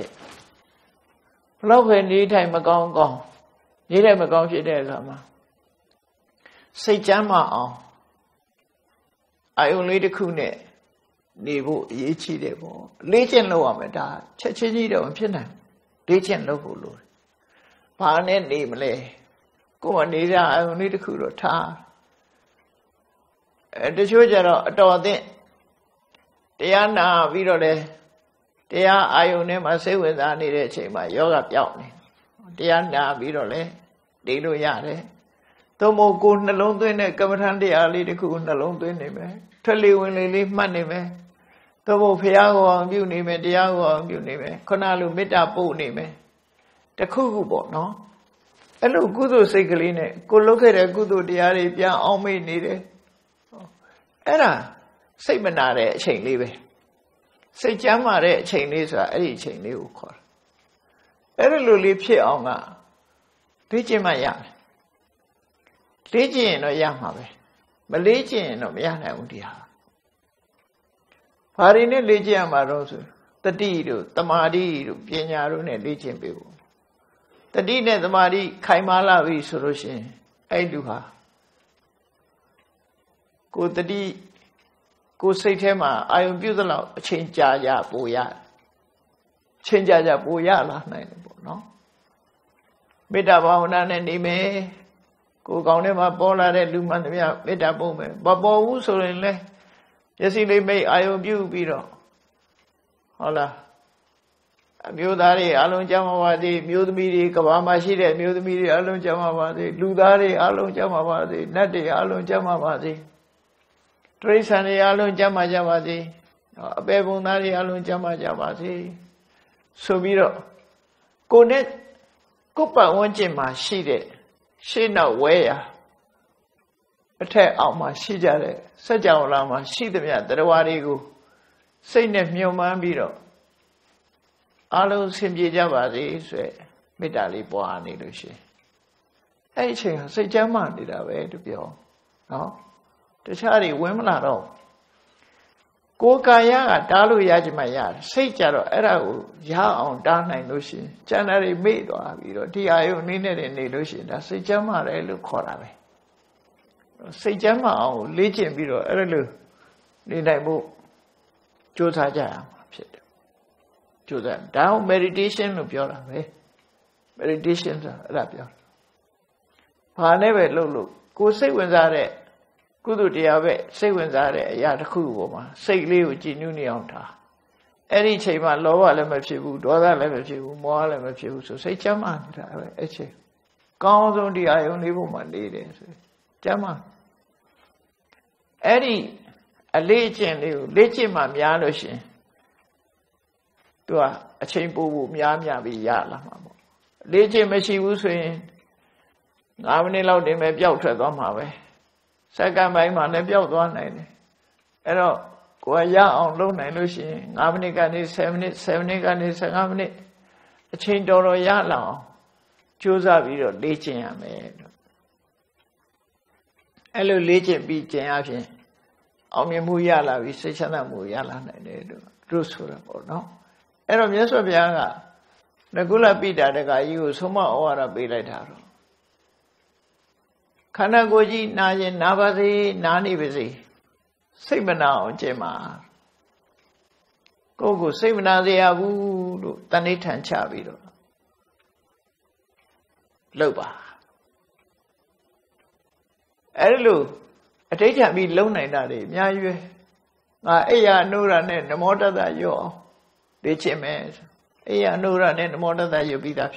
love and need time a gong gong. Need him a gong, she did, Lama. Say Jama on. I only the cune. Nevo, ye cheatable. Legion low on my dad. Chachinito and Pina. Legion low lord. Pan and name lay. Go on, neither I only the cooler tar. The children adore it. They are now virole. They are I only myself with any reaching my yoga yawning. They are now virole. They do yare. Tomo goon alone doing a government alley the goon alone doing him. Tell you when they leave money. Tomo Piago and you name it, Diago and you name it. Conalu meet up boo name it. The cuckoo bot, no? A look good, Sigalina. Go look at a good diary, Pia, all me needed. Era, say Manare, chain leave. Say Jamare, chain is a chain new call. Era Luli Pionga. Teaching my young. Teaching no Yamabe. Malaysian of Yanamudia. Farine Legia Marosu. The Didu, the Madi, Pianarun and Legion people. The Dina, the Madi, Kaimala, we solution. I do her. Go the D. Go say Tema, I am beautiful. Change Jaja Boya. Change Jaja Boya last night, no? Medabauna and Ime. Go Gaunema Bola and Lumania, Medabome. Babo Usurinle. Yes, he may I am beautiful, Biro. Hola. Mudari, Alon Jamawadi, Mudmiri, Kawamashi, Mudmiri, Alon Jamawadi, Ludari, Alon Jamawadi, Nadi, Alon Jamawadi. Trace and Alun Jama Javati, a Babunari Alun Jama Javati. So we go net, Copa wanted my sheet. She no wear. Attack out my sheet, such a lama, sheet me at the Warigo. Say Nef Mioman Biro. Alun Simji Javati, Midali Boani Lucy. Hey, say Jama did I wear to be all. No? The charity women are all. Go Kaya, Dalu Yajimaya, say Jaro, Erau, Ya on Dana and Lucy, Janari made or Avido, Dio Nina and Lucy, that's say Jama, Elu Korabe. Say Jama on Legion Biro, Erelu, Ninaibo, Jota Jam, said. Jota, down meditation of your way. Meditations are up your. Panever Lulu, go say when that. Good day, say when that yard cool, say live genuinta. Any time I lower lemerchibu, other lemerchibu, more lemerchibu, so say Jaman. Gone on the I only woman did Jaman. Any a legend, legend, my Yanoshin. Do a chamber womb yamia be yala. Legend, as she was saying, I only allowed him a belter on my way. Second by my nephew, one night. Error, Guaya on loan and Lucian, Amnigan is 70, 70 gun is a company, a chain door yard law. Choosa Loba. Hello, I take a bit loan in that day. Mia, I know run in the motor that you reach him as. I know run in the motor that you beat up.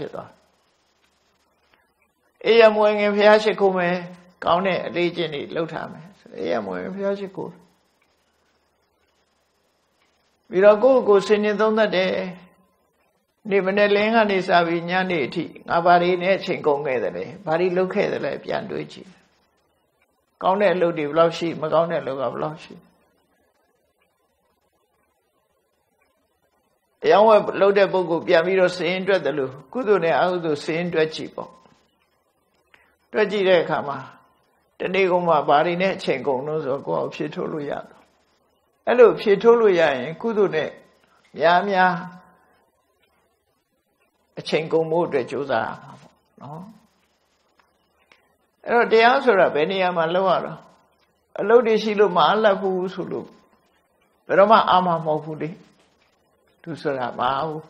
I am going in Fiasco, count it, reach in it, low time. I am going in Fiasco. We don't go singing on the day. Nivenellenga ni sabinya ni thi ngabari ne chain kong kae de bari lou kae de le pyan twei chi kaung de lou di block shi ma kaung de lou ka block shi ayang wa lou de pok ko pyan pi ro sin twet de lu kutu ne a kutu sin twet chi paw twet chi de kha ma tani kong ma bari ne chain kong no so ko a phit thot lu ya ai lou phit thot lu ya yin kutu ne mya mya A chain go more to Josa. No, the answer of any am a lower. A loaded silo mala who's who look. But I'm a mofudi to Surabao.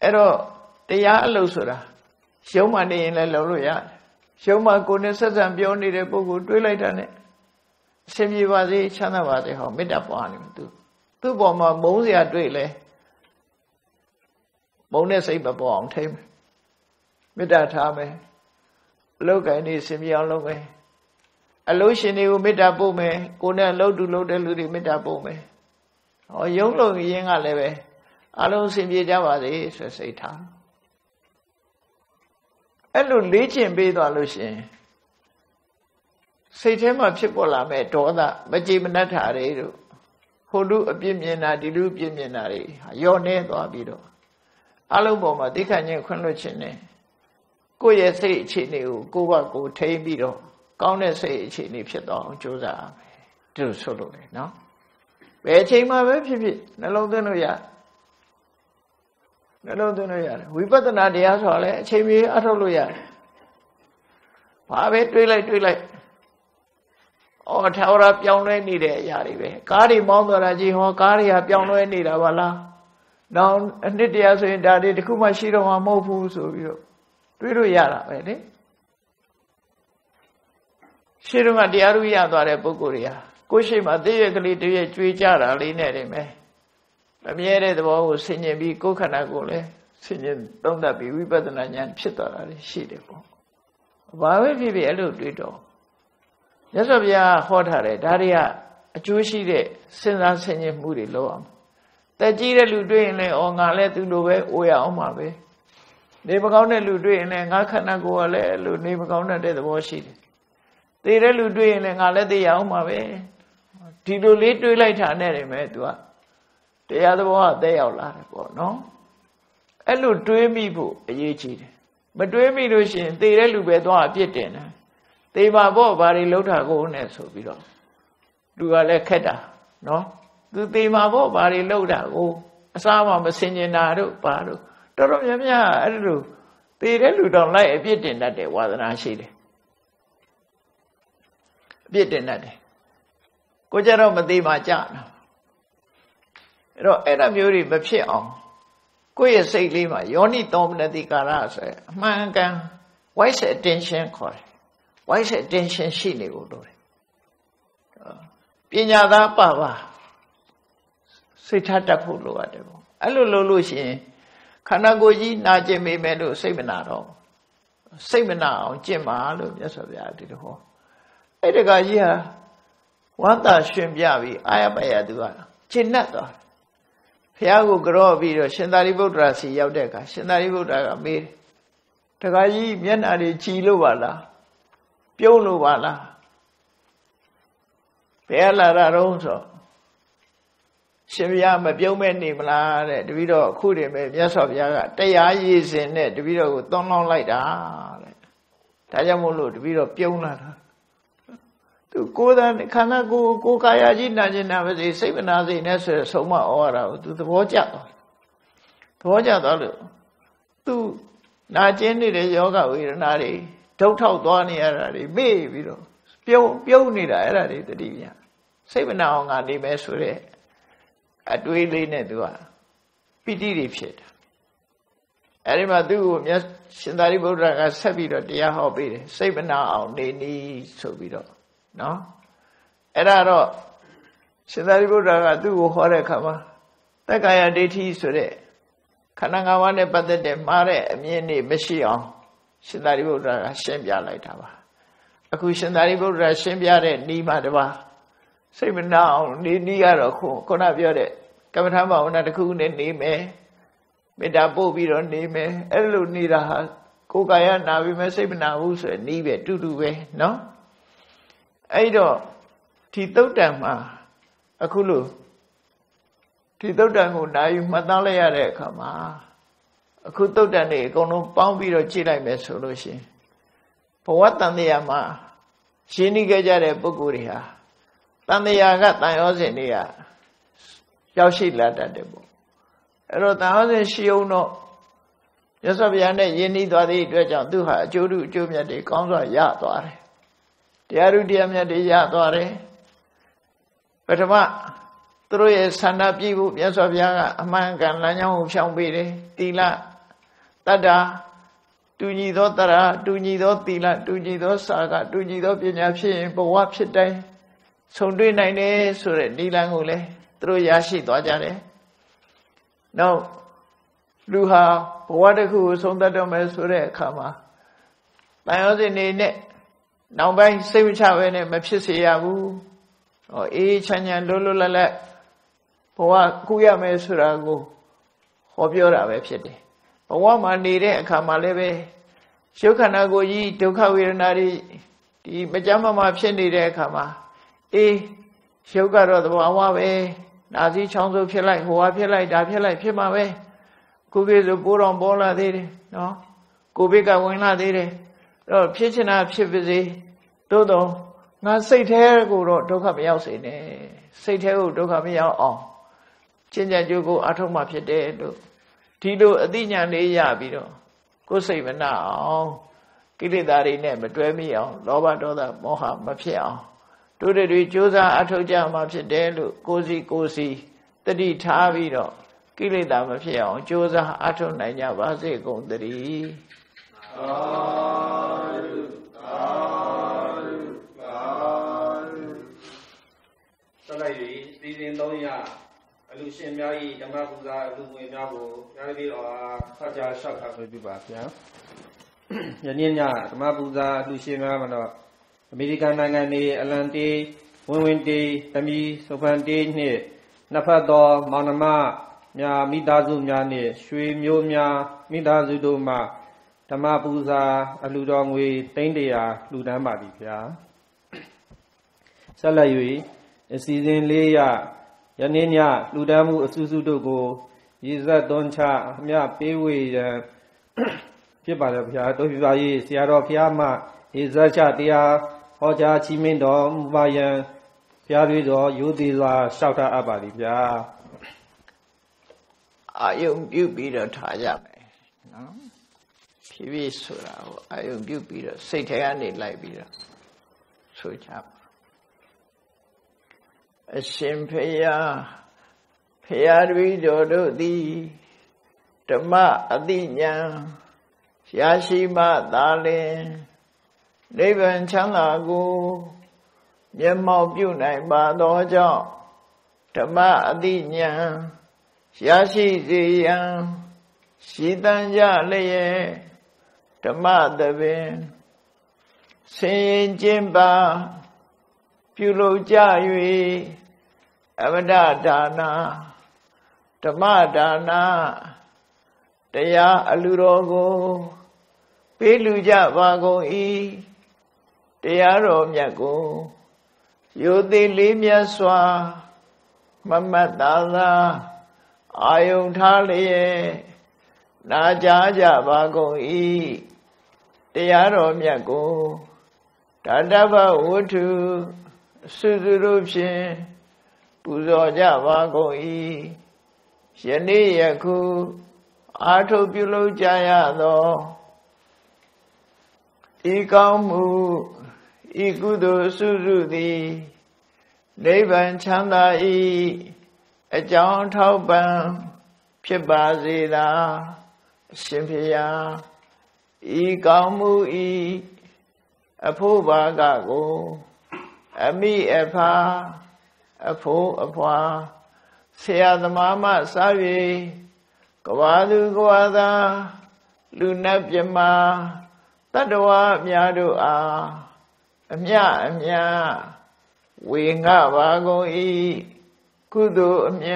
Ero, they are losura. Show money in La Loya. Show my goodness and beyond the book will relate on it. Semi was a chanavati home, made up on him too. Two bomber bones are really. Bonus ain't a bomb time. With that time, look at this in your long way. A lotion you made up boomer, go now low to load a little made up boomer. Or young long young I live. I don't seem to have a say time. And look, legion be the lotion. Say him a chip or I met daughter, but Jim not had it. Who do a bimmy and I delude bimmy and I. Your name or beetle. Aluboma, they can you conluchine. Go yes, say chini, go back, go tay beetle. Count and say chini, shut down, Josa. Do solo, no? Where take my baby? No, don't know ya. No, don't know ya. We better not the asshole, chame me at all ya. Pave, twilight. Oh, tower up young lady there, Yaribe. Cardi, Mondo Rajiho, carry up young lady, Ravala. Now, and it is in that the Kumashiro are more fools of you. Twiddle Yara, eh? Shiruma diaruya, the Boguria. Kushima, dearly to a tree jara, linedime. Lamiere, the wall was singing be cocanagole, singing don't that be weeper than a young chitter, she depo. Why will you be a little widow? Yes, of ya, hot hare, daria, a Jewish day, since I'm singing moody loam. The Jira Ludwin or Galet Lube, we are on my way. Nebuchadnezzar Ludwin and Gakanagoale, Nebuchadnezzar the Washi. They are Ludwin and Galet the Yaumabe. Tido lead to later, never met one. The other one, they are laughable, no? A loot to a meebo, a yeechid. But to a meedushin, they are Lubedwa Pietin. They were both very low to go next to below. Do a leketa, no? Do they mabo body load out? Oh, some of Paru. Toromia, they really don't like a bit in that day, wasn't I? She bit in that day. Cojaroma de Majan. No, and I'm beauty, but she on. Queer say Lima, Yoni Domna de Caras. Manga, why is attention called? Why is attention she knew? Pinada Pava. Sitata Pulu, whatever. A little Lucian. Kanagoji, Naja may meadow, Sabinado. Sabinado, Jimma, yes, of the Adido. Edagaja, one that shrimp yavi, I am Ayadua. Chinata. Piago Grovi, Shendaribo Drassi, Yavdeca, Shendaribo Dragamir. Tagaji, Mianari, Chiluvala. Pioluvala. Piala Ronso. Shivya may be omnipotent. The video could be just of Yaga. They are using it. The video don't know like that. Tajamulu, the video pure. To go then, can I go Kayaji Najina? They say, when I say necessary, so much order to the Voja. Voja, to Najini, Yoga, we are not a total one year, a baby. Pure Nida, the Divia. Say, when I'm not a mess with it. I do it in a door. Pity shit. Arimadu, yes, Shindari Buddha, Sabito, dear hobby, save now, they need Sobito. No? Eraro Shindari Buddha, do Horekama. That guy I did his today. Kanangawane, but the Mare, Mieni, Mession. Shindari Buddha, Shambia Lightava. Akushindari Buddha, Shambia, Nimadava. Say now, Niaro, Conaviore, Camerama, and the coon and name, eh? Made up Bobby don't name, eh? Elu Nida, Cogaya, now we must say now, who's a neve, to do way, no? Aido, Tito Dama, Akulu, Tito Dango, now you Madalaya, Kama, Akuto Dane, Gono, Pombi or Chile, Messoloshi. For what on the Ama? Shinigajare Boguria. Tanya got my Ozinia. Yoshi lad at the book. Erotan Shiono. Just of Yane, ye need what they dredge on to her. Jodu, Jumia de Conza Yatore. Diaru Diamia de Yatore. But what? Through a Sanabi, yes of Yaga, a man can Lanyo Shambere, Tila, Tada, Dunido Tara, Dunido Tila, Dunido Saga, Dunido Pinapshi, but what should they? So doing I need so that Nilangule through Yashi Dwajare. Now Luha Pawadaku Sonda Sure Kama. Biosine now by Savichawene Mepsiabu or E Chanyan Lululale Pawa Kuya Mesuragu Hobiora Website. Pawama Nire Kamaleve Shokanago Yi Tokawiranari the Majama Mapshenire Kama. Eh, sugar or the Wawa, Nazi Chanzo Pilai, Hua Pilai, Dapilai, Pimawe, Kubi the Buron Bola did, no, Kubiga Wina did, no, Pichina Pivizi, Dodo, not say terrible, don't come out in it, say terrible, don't come out on. Chinja Jugo Atoma Pede, Tido Adina Nea Bido, go save it now, get it that in them, but dream me on, Loba Doda Moha Mapia. To the Josa Atojama Sedelu, Cosi Cosi, the D Tavino, Kilidama Fion, Josa Atonaya Vase Gondri. Salary, Stephen Donia, Lucian Mari, Damakuza, Luminabo, Yavila, Kaja Shaka will be back. Yanina, Damakuza, Lucian Ramana. American Nangani, Alanti, Winwindi, Tami, Sopandini, Nafado, Manama, Ya Midazumyani, Sri Myomya, Midazudoma, Tamabuza, Aludongwe, Tendia, Ludamabia. Salayui, a season Leya, Yanina, Ludamu, Susudogo, Yiza Doncha, Mia Pewe, Pibadapia, Dovivaye, Sierra Piama, Izachatia. Oja Chimendo, Vayan, Piarido, Yudiza, Shouta Abadibia. I am you Peter Tajame. No? Pivisura, I am you Peter, Satanic Libera. Suchap. A simpea Piarido, the Tama Adina, Yashima Darling. Even Chanago, Yamma Bunai Badoja, Tama Adina, Yashi Ziyan, Shidanja Lay, Tama Devin, Saint Jimba, Pulo Jayui, Avada Dana, Tama Dana, Daya Alurogo, Piluja Vago E. They are all my go. You the Limia Swa, မမတ်သာသာအာယုံထားလျက်နာကြားကြပါကုန်၏တရားတော်မြတ်ကိုတတ္တဗဝတ္ထုစုစုတို့ဖြင့်ပူဇော်ကြပါကုန်၏ယနေ့ယခုအာထုပြုလုပ်ကြရသောဤကောင်းမှုဤကုသိုလ်စုစုသည်နိဗ္ဗာန်ချမ်းသာ၏အကြောင်းထောက်ပံ့ဖြစ်ပါစေသာအရှင်ဘုရားဤကောင်းမှုဤအဖို့ဘာကကိုအမိအဖာအဖို့အဖွာဆရာသမားမှစ၍ကဘာသူကဘာသာလူနတ်ပြမတတ္တဝါများတို့အားအမြအမြဝေငှပါကုန်၏ကုသိုလ်အမြ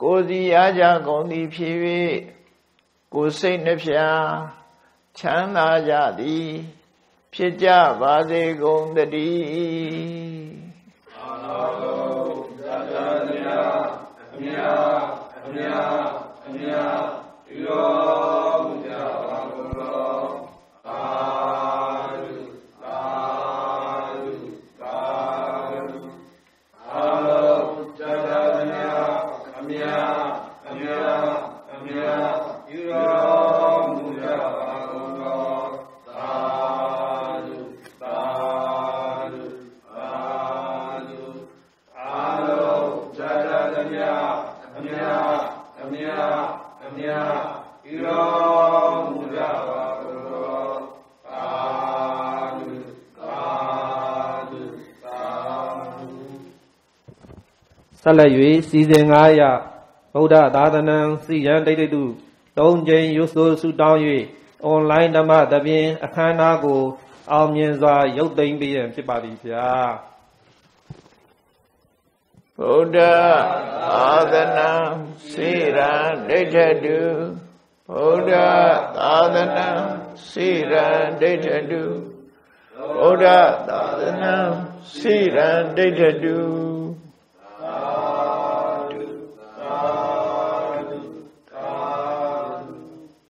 ကိုစီရကြကုန်သည်ဖြစ်၍ကိုစိတ်နှဖျားချမ်းသာကြသည်ဖြစ်ကြပါစေကုန်သတည်းအာနာလုံးသာသာများအများအများအများရောကြပါကုန်တော်သာဓုသာဓုသာဓုအာနာလုံးသာသာများအများအများအများရောဆက်လက်၍စီစဉ်9ရဗုဒ္ဓသာသနံစီရန်ဒိဋ္ဌိတု၃ကြိမ်ရုပ်ဆိုဆုတောင်း၍ online ဓမ္မသဘင်အခမ်းအနားကိုအောင်မြင်စွာရုပ်သိမ်းပေးရန်ဖြစ်ပါပြီဗျာဗုဒ္ဓသာသနံစီရန်ဒိဋ္ဌိတုဗုဒ္ဓသာသနံစီရန်ဒိဋ္ဌိတုဗုဒ္ဓသာသနံစီရန်ဒိဋ္ဌိတု